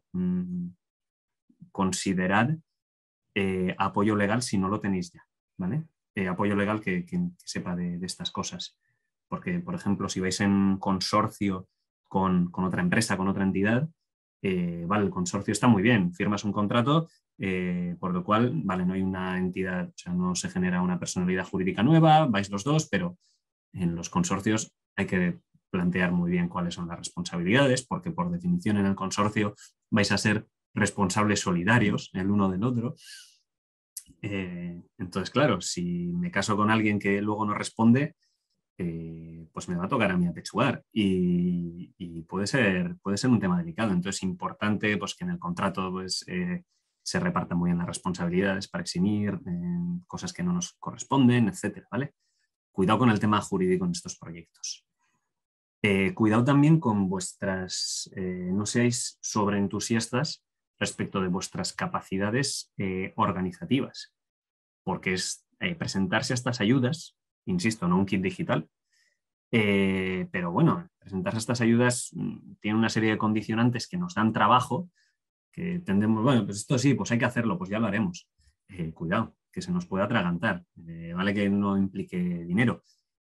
considerad apoyo legal si no lo tenéis ya, ¿vale? Apoyo legal que sepa de estas cosas. Porque, por ejemplo, si vais en consorcio con otra empresa, con otra entidad, vale, el consorcio está muy bien, firmas un contrato, por lo cual, vale, no hay una entidad, o sea, no se genera una personalidad jurídica nueva, vais los dos, pero en los consorcios hay que plantear muy bien cuáles son las responsabilidades, porque por definición en el consorcio vais a ser responsables solidarios el uno del otro. Entonces, claro, si me caso con alguien que luego no responde, pues me va a tocar a mí apechugar y puede ser un tema delicado. Entonces es importante pues, que en el contrato pues, se repartan muy bien las responsabilidades para eximir cosas que no nos corresponden, etcétera, ¿vale? Cuidado con el tema jurídico en estos proyectos. Cuidado también con vuestras, no seáis sobreentusiastas respecto de vuestras capacidades organizativas, porque es presentarse a estas ayudas, insisto, no un kit digital, pero bueno, presentarse a estas ayudas tiene una serie de condicionantes que nos dan trabajo, que tendemos, bueno, pues esto sí, pues hay que hacerlo, pues ya lo haremos. Cuidado, que se nos puede atragantar, vale que no implique dinero,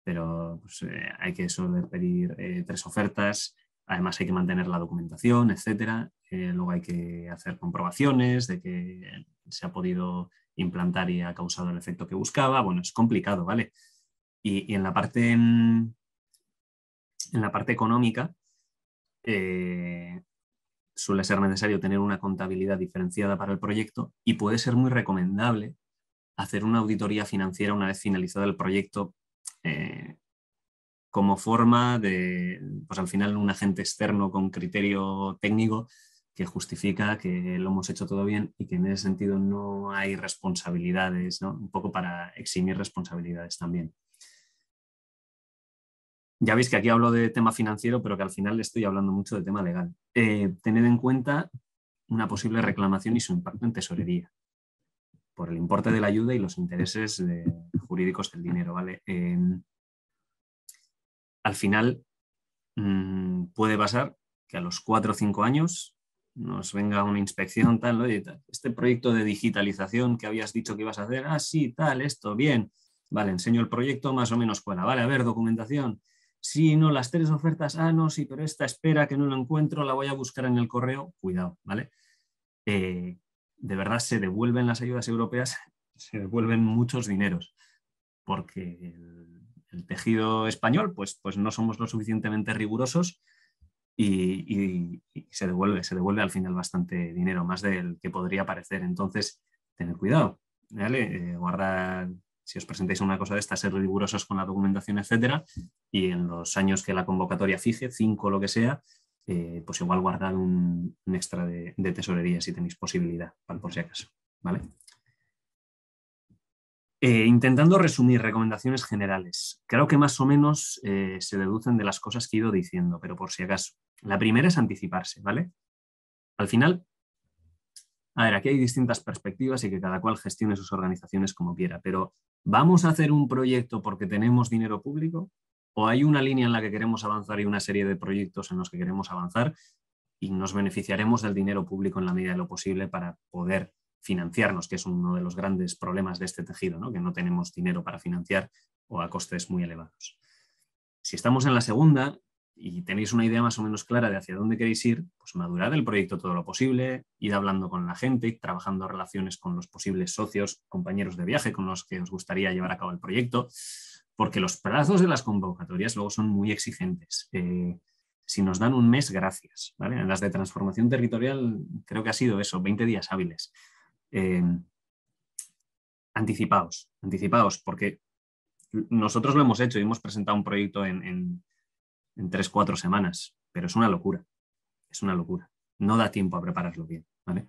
pero pues, hay que saber pedir 3 ofertas, además hay que mantener la documentación, etcétera, luego hay que hacer comprobaciones de que se ha podido implantar y ha causado el efecto que buscaba, bueno, es complicado, ¿vale? Y en la parte económica suele ser necesario tener una contabilidad diferenciada para el proyecto y puede ser muy recomendable hacer una auditoría financiera una vez finalizado el proyecto como forma de, pues al final, un agente externo con criterio técnico que justifica que lo hemos hecho todo bien y que en ese sentido no hay responsabilidades, ¿no? Un poco para eximir responsabilidades también. Ya veis que aquí hablo de tema financiero, pero que al final estoy hablando mucho de tema legal. Tened en cuenta una posible reclamación y su impacto en tesorería por el importe de la ayuda y los intereses jurídicos del dinero, ¿vale? Al final puede pasar que a los 4 o 5 años nos venga una inspección, tal, oye, tal, este proyecto de digitalización que habías dicho que ibas a hacer, ah, sí, tal, esto, bien, vale, enseño el proyecto más o menos fuera, vale, a ver, documentación. Sí, no, las 3 ofertas, ah, no, sí, pero esta espera que no lo encuentro, la voy a buscar en el correo, cuidado, ¿vale? De verdad se devuelven las ayudas europeas, se devuelven muchos dineros, porque el tejido español, pues no somos lo suficientemente rigurosos y se devuelve al final bastante dinero, más del que podría parecer, entonces tened cuidado, ¿vale? Guardad. Si os presentáis una cosa de estas, ser rigurosos con la documentación, etcétera, y en los años que la convocatoria fije, 5 o lo que sea, pues igual guardad un extra de tesorería si tenéis posibilidad, por si acaso, ¿vale? Intentando resumir recomendaciones generales, creo que más o menos se deducen de las cosas que he ido diciendo, pero por si acaso. La primera es anticiparse, ¿vale? Al final, A ver, aquí hay distintas perspectivas y que cada cual gestione sus organizaciones como quiera, pero ¿vamos a hacer un proyecto porque tenemos dinero público? ¿O hay una línea en la que queremos avanzar y una serie de proyectos en los que queremos avanzar y nos beneficiaremos del dinero público en la medida de lo posible para poder financiarnos, que es uno de los grandes problemas de este tejido, ¿no? Que no tenemos dinero para financiar o a costes muy elevados? Si estamos en la segunda y tenéis una idea más o menos clara de hacia dónde queréis ir, pues madurad el proyecto todo lo posible, id hablando con la gente, id trabajando relaciones con los posibles socios, compañeros de viaje con los que os gustaría llevar a cabo el proyecto, porque los plazos de las convocatorias luego son muy exigentes. Si nos dan un mes, gracias, ¿vale? En las de transformación territorial creo que ha sido eso, 20 días hábiles. Anticipaos, porque nosotros lo hemos hecho y hemos presentado un proyecto en 3-4 semanas, pero es una locura, no da tiempo a prepararlo bien, ¿vale?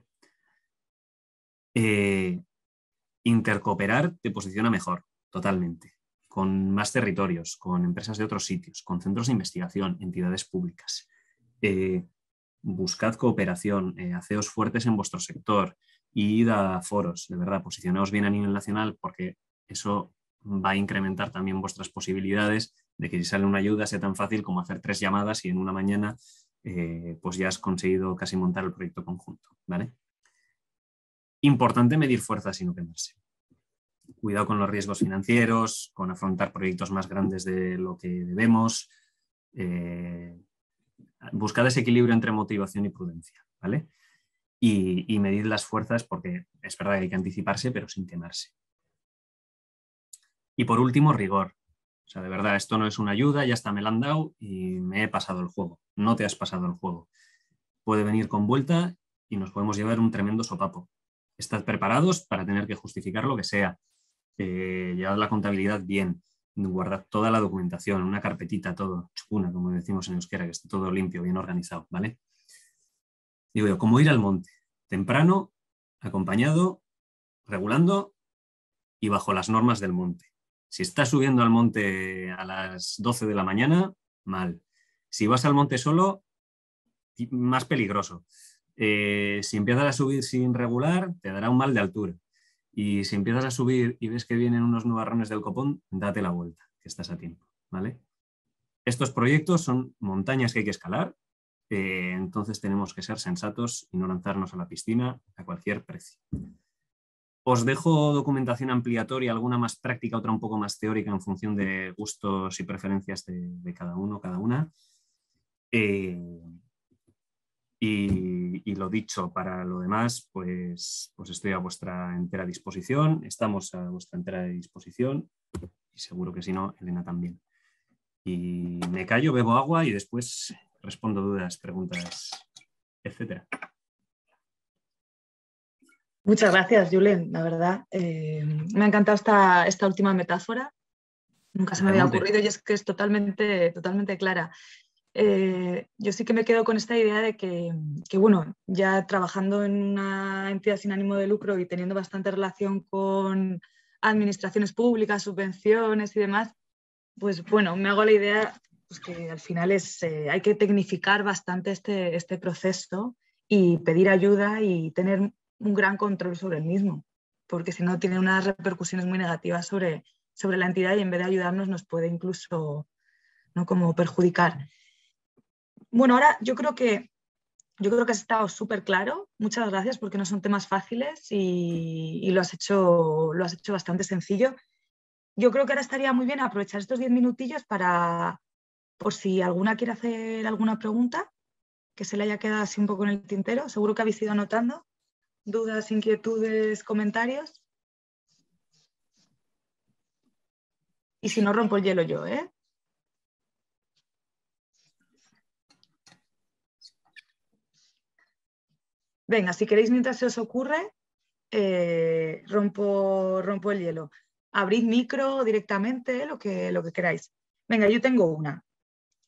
Intercooperar te posiciona mejor, totalmente, con más territorios, con empresas de otros sitios, con centros de investigación, entidades públicas. Buscad cooperación, haceos fuertes en vuestro sector, id a foros, de verdad, posicionaos bien a nivel nacional, porque eso va a incrementar también vuestras posibilidades de que si sale una ayuda sea tan fácil como hacer 3 llamadas y en una mañana pues ya has conseguido casi montar el proyecto conjunto, ¿vale? Importante medir fuerzas y no quemarse. Cuidado con los riesgos financieros, con afrontar proyectos más grandes de lo que debemos. Buscad ese equilibrio entre motivación y prudencia, ¿vale? Y medid las fuerzas, porque es verdad que hay que anticiparse, pero sin quemarse. Y por último, rigor. O sea, de verdad, esto no es una ayuda, ya está, me la han dado y me he pasado el juego. No te has pasado el juego. Puede venir con vuelta y nos podemos llevar un tremendo sopapo. Estad preparados para tener que justificar lo que sea. Llevad la contabilidad bien, guardad toda la documentación, una carpetita, todo, chupuna, como decimos en euskera, que esté todo limpio, bien organizado, ¿vale? Digo yo, como ir al monte, temprano, acompañado, regulando y bajo las normas del monte. Si estás subiendo al monte a las 12 de la mañana, mal. Si vas al monte solo, más peligroso. Si empiezas a subir sin regular, te dará un mal de altura. Y si empiezas a subir y ves que vienen unos nubarrones del copón, date la vuelta, que estás a tiempo, ¿vale? Estos proyectos son montañas que hay que escalar, entonces tenemos que ser sensatos y no lanzarnos a la piscina a cualquier precio. Os dejo documentación ampliatoria, alguna más práctica, otra un poco más teórica en función de gustos y preferencias de cada uno, cada una. Y lo dicho, para lo demás, pues estoy a vuestra entera disposición, estamos a vuestra entera disposición y seguro que si no, Elena también. Y me callo, bebo agua y después respondo dudas, preguntas, etcétera. Muchas gracias, Julen, la verdad. Me ha encantado esta última metáfora. Nunca se me había ocurrido y es que es totalmente clara. Yo sí que me quedo con esta idea de que, bueno, ya trabajando en una entidad sin ánimo de lucro y teniendo bastante relación con administraciones públicas, subvenciones y demás, pues bueno, me hago la idea pues que al final hay que tecnificar bastante este proceso y pedir ayuda y tener un gran control sobre el mismo, porque si no tiene unas repercusiones muy negativas sobre la entidad y en vez de ayudarnos nos puede incluso, ¿no?, como perjudicar. Bueno, ahora yo creo que has estado súper claro, muchas gracias, porque no son temas fáciles y lo has hecho bastante sencillo. Yo creo que ahora estaría muy bien aprovechar estos 10 minutillos por si alguna quiere hacer alguna pregunta, que se le haya quedado así un poco en el tintero, seguro que habéis ido anotando. ¿Dudas, inquietudes, comentarios? Y si no, rompo el hielo yo, ¿eh? Venga, si queréis, mientras se os ocurre, rompo el hielo. Abrid micro directamente, lo que queráis. Venga, yo tengo una.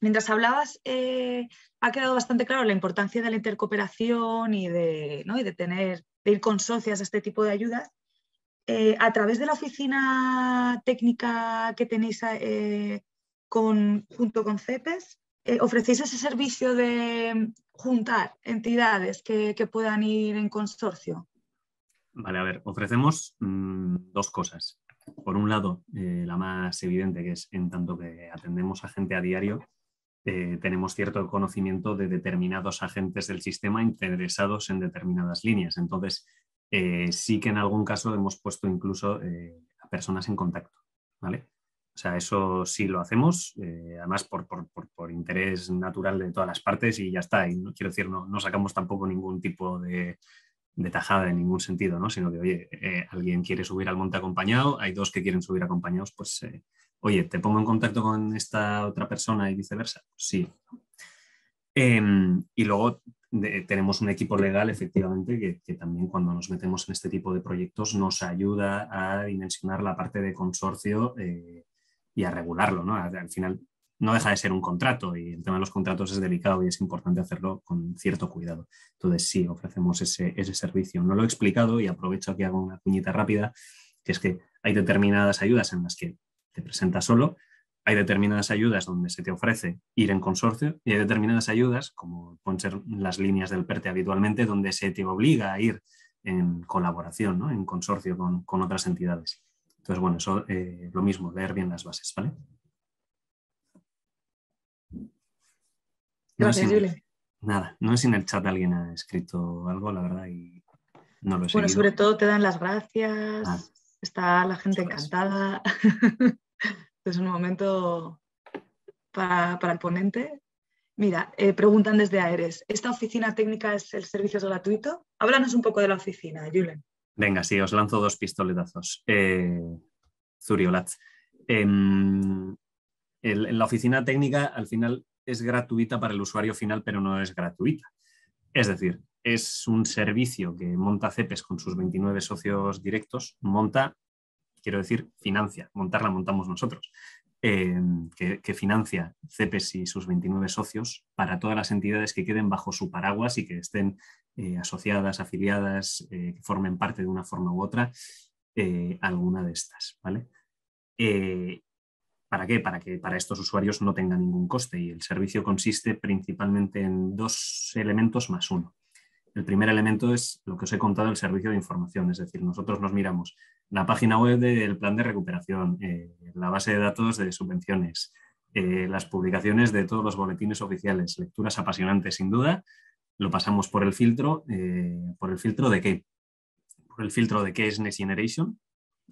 Mientras hablabas, ha quedado bastante claro la importancia de la intercooperación y de ir con socias a este tipo de ayudas. A través de la oficina técnica que tenéis junto con CEPES, ¿ofrecéis ese servicio de juntar entidades que puedan ir en consorcio? Vale, a ver, ofrecemos dos cosas. Por un lado, la más evidente, que es en tanto que atendemos a gente a diario, tenemos cierto conocimiento de determinados agentes del sistema interesados en determinadas líneas. Entonces, sí que en algún caso hemos puesto incluso a personas en contacto, ¿vale? O sea, eso sí lo hacemos, además por interés natural de todas las partes y ya está. Y no, quiero decir, no sacamos tampoco ningún tipo de tajada en ningún sentido, ¿no? Sino que, oye, alguien quiere subir al monte acompañado, hay dos que quieren subir acompañados, pues, oye, ¿te pongo en contacto con esta otra persona y viceversa? Sí. Y luego tenemos un equipo legal, efectivamente, que también cuando nos metemos en este tipo de proyectos nos ayuda a dimensionar la parte de consorcio y a regularlo, ¿no? Al final no deja de ser un contrato y el tema de los contratos es delicado y es importante hacerlo con cierto cuidado. Entonces sí, ofrecemos ese servicio. No lo he explicado y aprovecho aquí, hago una cuñita rápida, que es que hay determinadas ayudas en las que te presentas solo. Hay determinadas ayudas donde se te ofrece ir en consorcio y hay determinadas ayudas, como pueden ser las líneas del PERTE habitualmente, donde se te obliga a ir en colaboración, ¿no? En consorcio con otras entidades. Entonces, bueno, eso lo mismo, leer bien las bases, ¿vale? Gracias, Julen. Nada, no sé si en el chat alguien ha escrito algo, la verdad, y no lo he seguido. Bueno, sobre todo te dan las gracias, está la gente encantada. Es un momento para el ponente. Mira, preguntan desde AERES, ¿esta oficina técnica es el servicio gratuito? Háblanos un poco de la oficina, Julen. Venga, sí, os lanzo dos pistoletazos. Zuriolat. La oficina técnica al final es gratuita para el usuario final, pero no es gratuita. Es decir, es un servicio que monta CEPES con sus 29 socios directos, quiero decir, financia, montarla montamos nosotros, que financia CEPES y sus 29 socios para todas las entidades que queden bajo su paraguas y que estén asociadas, afiliadas, que formen parte de una forma u otra, alguna de estas, ¿vale? ¿Para qué? Para que para estos usuarios no tenga ningún coste, y el servicio consiste principalmente en dos elementos más uno. El primer elemento es lo que os he contado, el servicio de información, es decir, nosotros nos miramos la página web del plan de recuperación, la base de datos de subvenciones, las publicaciones de todos los boletines oficiales, lecturas apasionantes sin duda, lo pasamos por el filtro, ¿por el filtro de qué es Next Generation?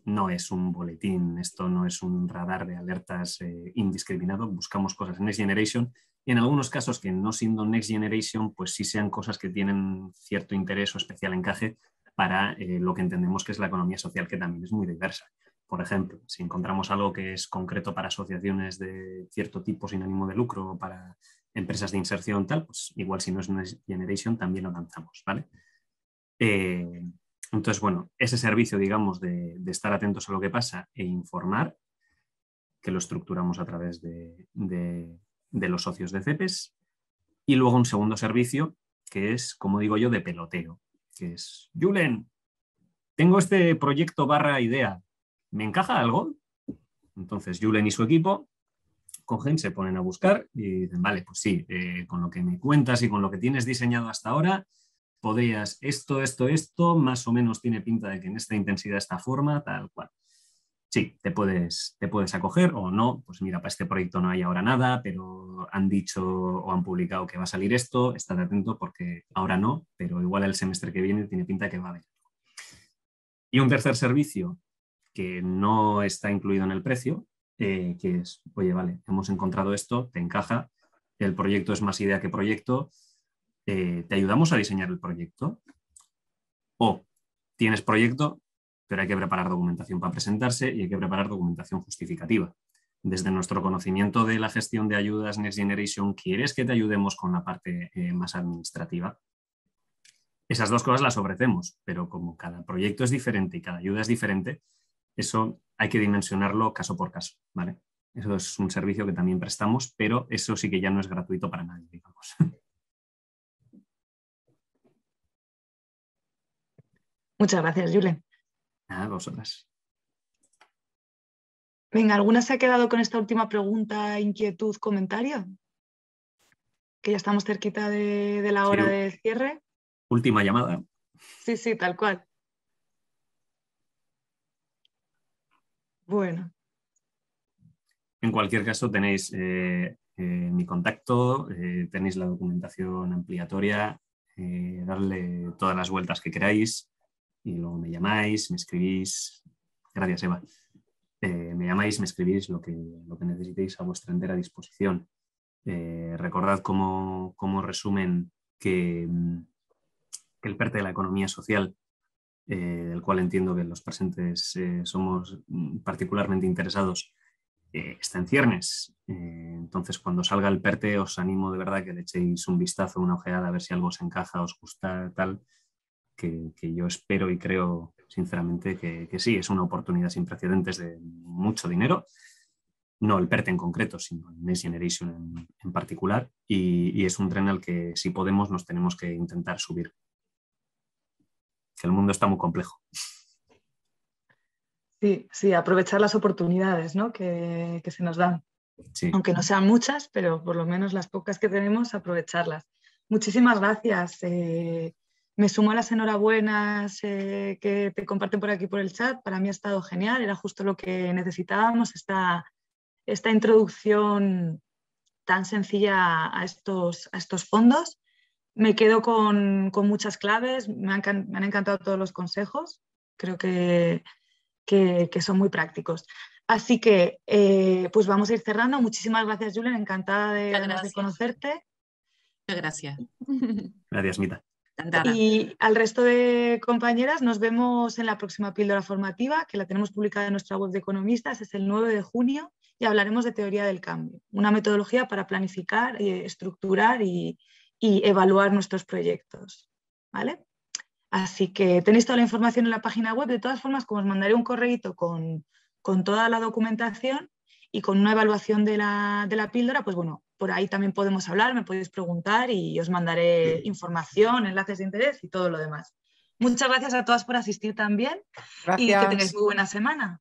No es un boletín, esto no es un radar de alertas indiscriminado, buscamos cosas en Next Generation. Y en algunos casos que no siendo Next Generation, pues sí sean cosas que tienen cierto interés o especial encaje para lo que entendemos que es la economía social, que también es muy diversa. Por ejemplo, si encontramos algo que es concreto para asociaciones de cierto tipo sin ánimo de lucro o para empresas de inserción tal, pues igual si no es Next Generation también lo lanzamos, ¿vale? Entonces, bueno, ese servicio, digamos, de estar atentos a lo que pasa e informar, que lo estructuramos a través de los socios de CEPES, y luego un segundo servicio que es, como digo yo, de peloteo, que es, Julen, tengo este proyecto / idea, ¿me encaja algo? Entonces Julen y su equipo cogen, se ponen a buscar y dicen, vale, pues sí, con lo que me cuentas y con lo que tienes diseñado hasta ahora, podrías esto, más o menos tiene pinta de que en esta intensidad, esta forma, tal cual. Sí, te puedes acoger o no, pues mira, para este proyecto no hay ahora nada, pero han dicho o han publicado que va a salir esto, estad atento porque ahora no, pero igual el semestre que viene tiene pinta que va a haber. Y un tercer servicio que no está incluido en el precio, que es, oye, vale, hemos encontrado esto, te encaja, el proyecto es más idea que proyecto, te ayudamos a diseñar el proyecto, o tienes proyecto, pero hay que preparar documentación para presentarse y hay que preparar documentación justificativa. Desde nuestro conocimiento de la gestión de ayudas Next Generation, ¿quieres que te ayudemos con la parte más administrativa? Esas dos cosas las ofrecemos, pero como cada proyecto es diferente y cada ayuda es diferente, eso hay que dimensionarlo caso por caso, ¿vale? Eso es un servicio que también prestamos, pero eso sí que ya no es gratuito para nadie, digamos. Muchas gracias, Julen. A vosotras. Venga, ¿alguna se ha quedado con esta última pregunta, inquietud, comentario? Que ya estamos cerquita de la hora de cierre. Última llamada. Sí, tal cual. Bueno. En cualquier caso tenéis mi contacto, tenéis la documentación ampliatoria, darle todas las vueltas que queráis y luego me llamáis, me escribís. Gracias, Eva. Me llamáis, me escribís lo que necesitéis a vuestra entera disposición. Recordad como resumen que el PERTE de la economía social, del cual entiendo que los presentes somos particularmente interesados, está en ciernes. Entonces, cuando salga el PERTE, os animo de verdad que le echéis un vistazo, una ojeada, a ver si algo os encaja, os gusta, tal, que yo espero y creo sinceramente que sí, es una oportunidad sin precedentes de mucho dinero. No el PERTE en concreto, sino el Next Generation en particular, y es un tren al que, si podemos, nos tenemos que intentar subir. Que el mundo está muy complejo. Sí, sí, aprovechar las oportunidades, ¿no? que se nos dan. Sí. Aunque no sean muchas, pero por lo menos las pocas que tenemos, aprovecharlas. Muchísimas gracias. Me sumo a las enhorabuenas que te comparten por aquí por el chat. Para mí ha estado genial, era justo lo que necesitábamos, esta introducción tan sencilla a estos fondos. Me quedo con muchas claves, me han encantado todos los consejos, creo que son muy prácticos. Así que pues vamos a ir cerrando. Muchísimas gracias, Julen, encantada de conocerte. Muchas gracias. Gracias, Mita. Y al resto de compañeras, nos vemos en la próxima píldora formativa, que la tenemos publicada en nuestra web de Economistas, es el 9 de junio, y hablaremos de teoría del cambio, una metodología para planificar, estructurar y evaluar nuestros proyectos, ¿vale? Así que tenéis toda la información en la página web. De todas formas, como os mandaré un correíto con toda la documentación y con una evaluación de la píldora, pues bueno, por ahí también podemos hablar, me podéis preguntar y os mandaré información, enlaces de interés y todo lo demás. Muchas gracias a todas por asistir también. Gracias. Y que tengáis muy buena semana.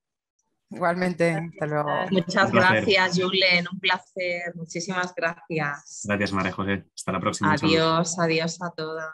Igualmente, hasta luego. Muchas gracias, Julen, un placer, muchísimas gracias. Gracias, María José, hasta la próxima. Adiós, adiós a todas.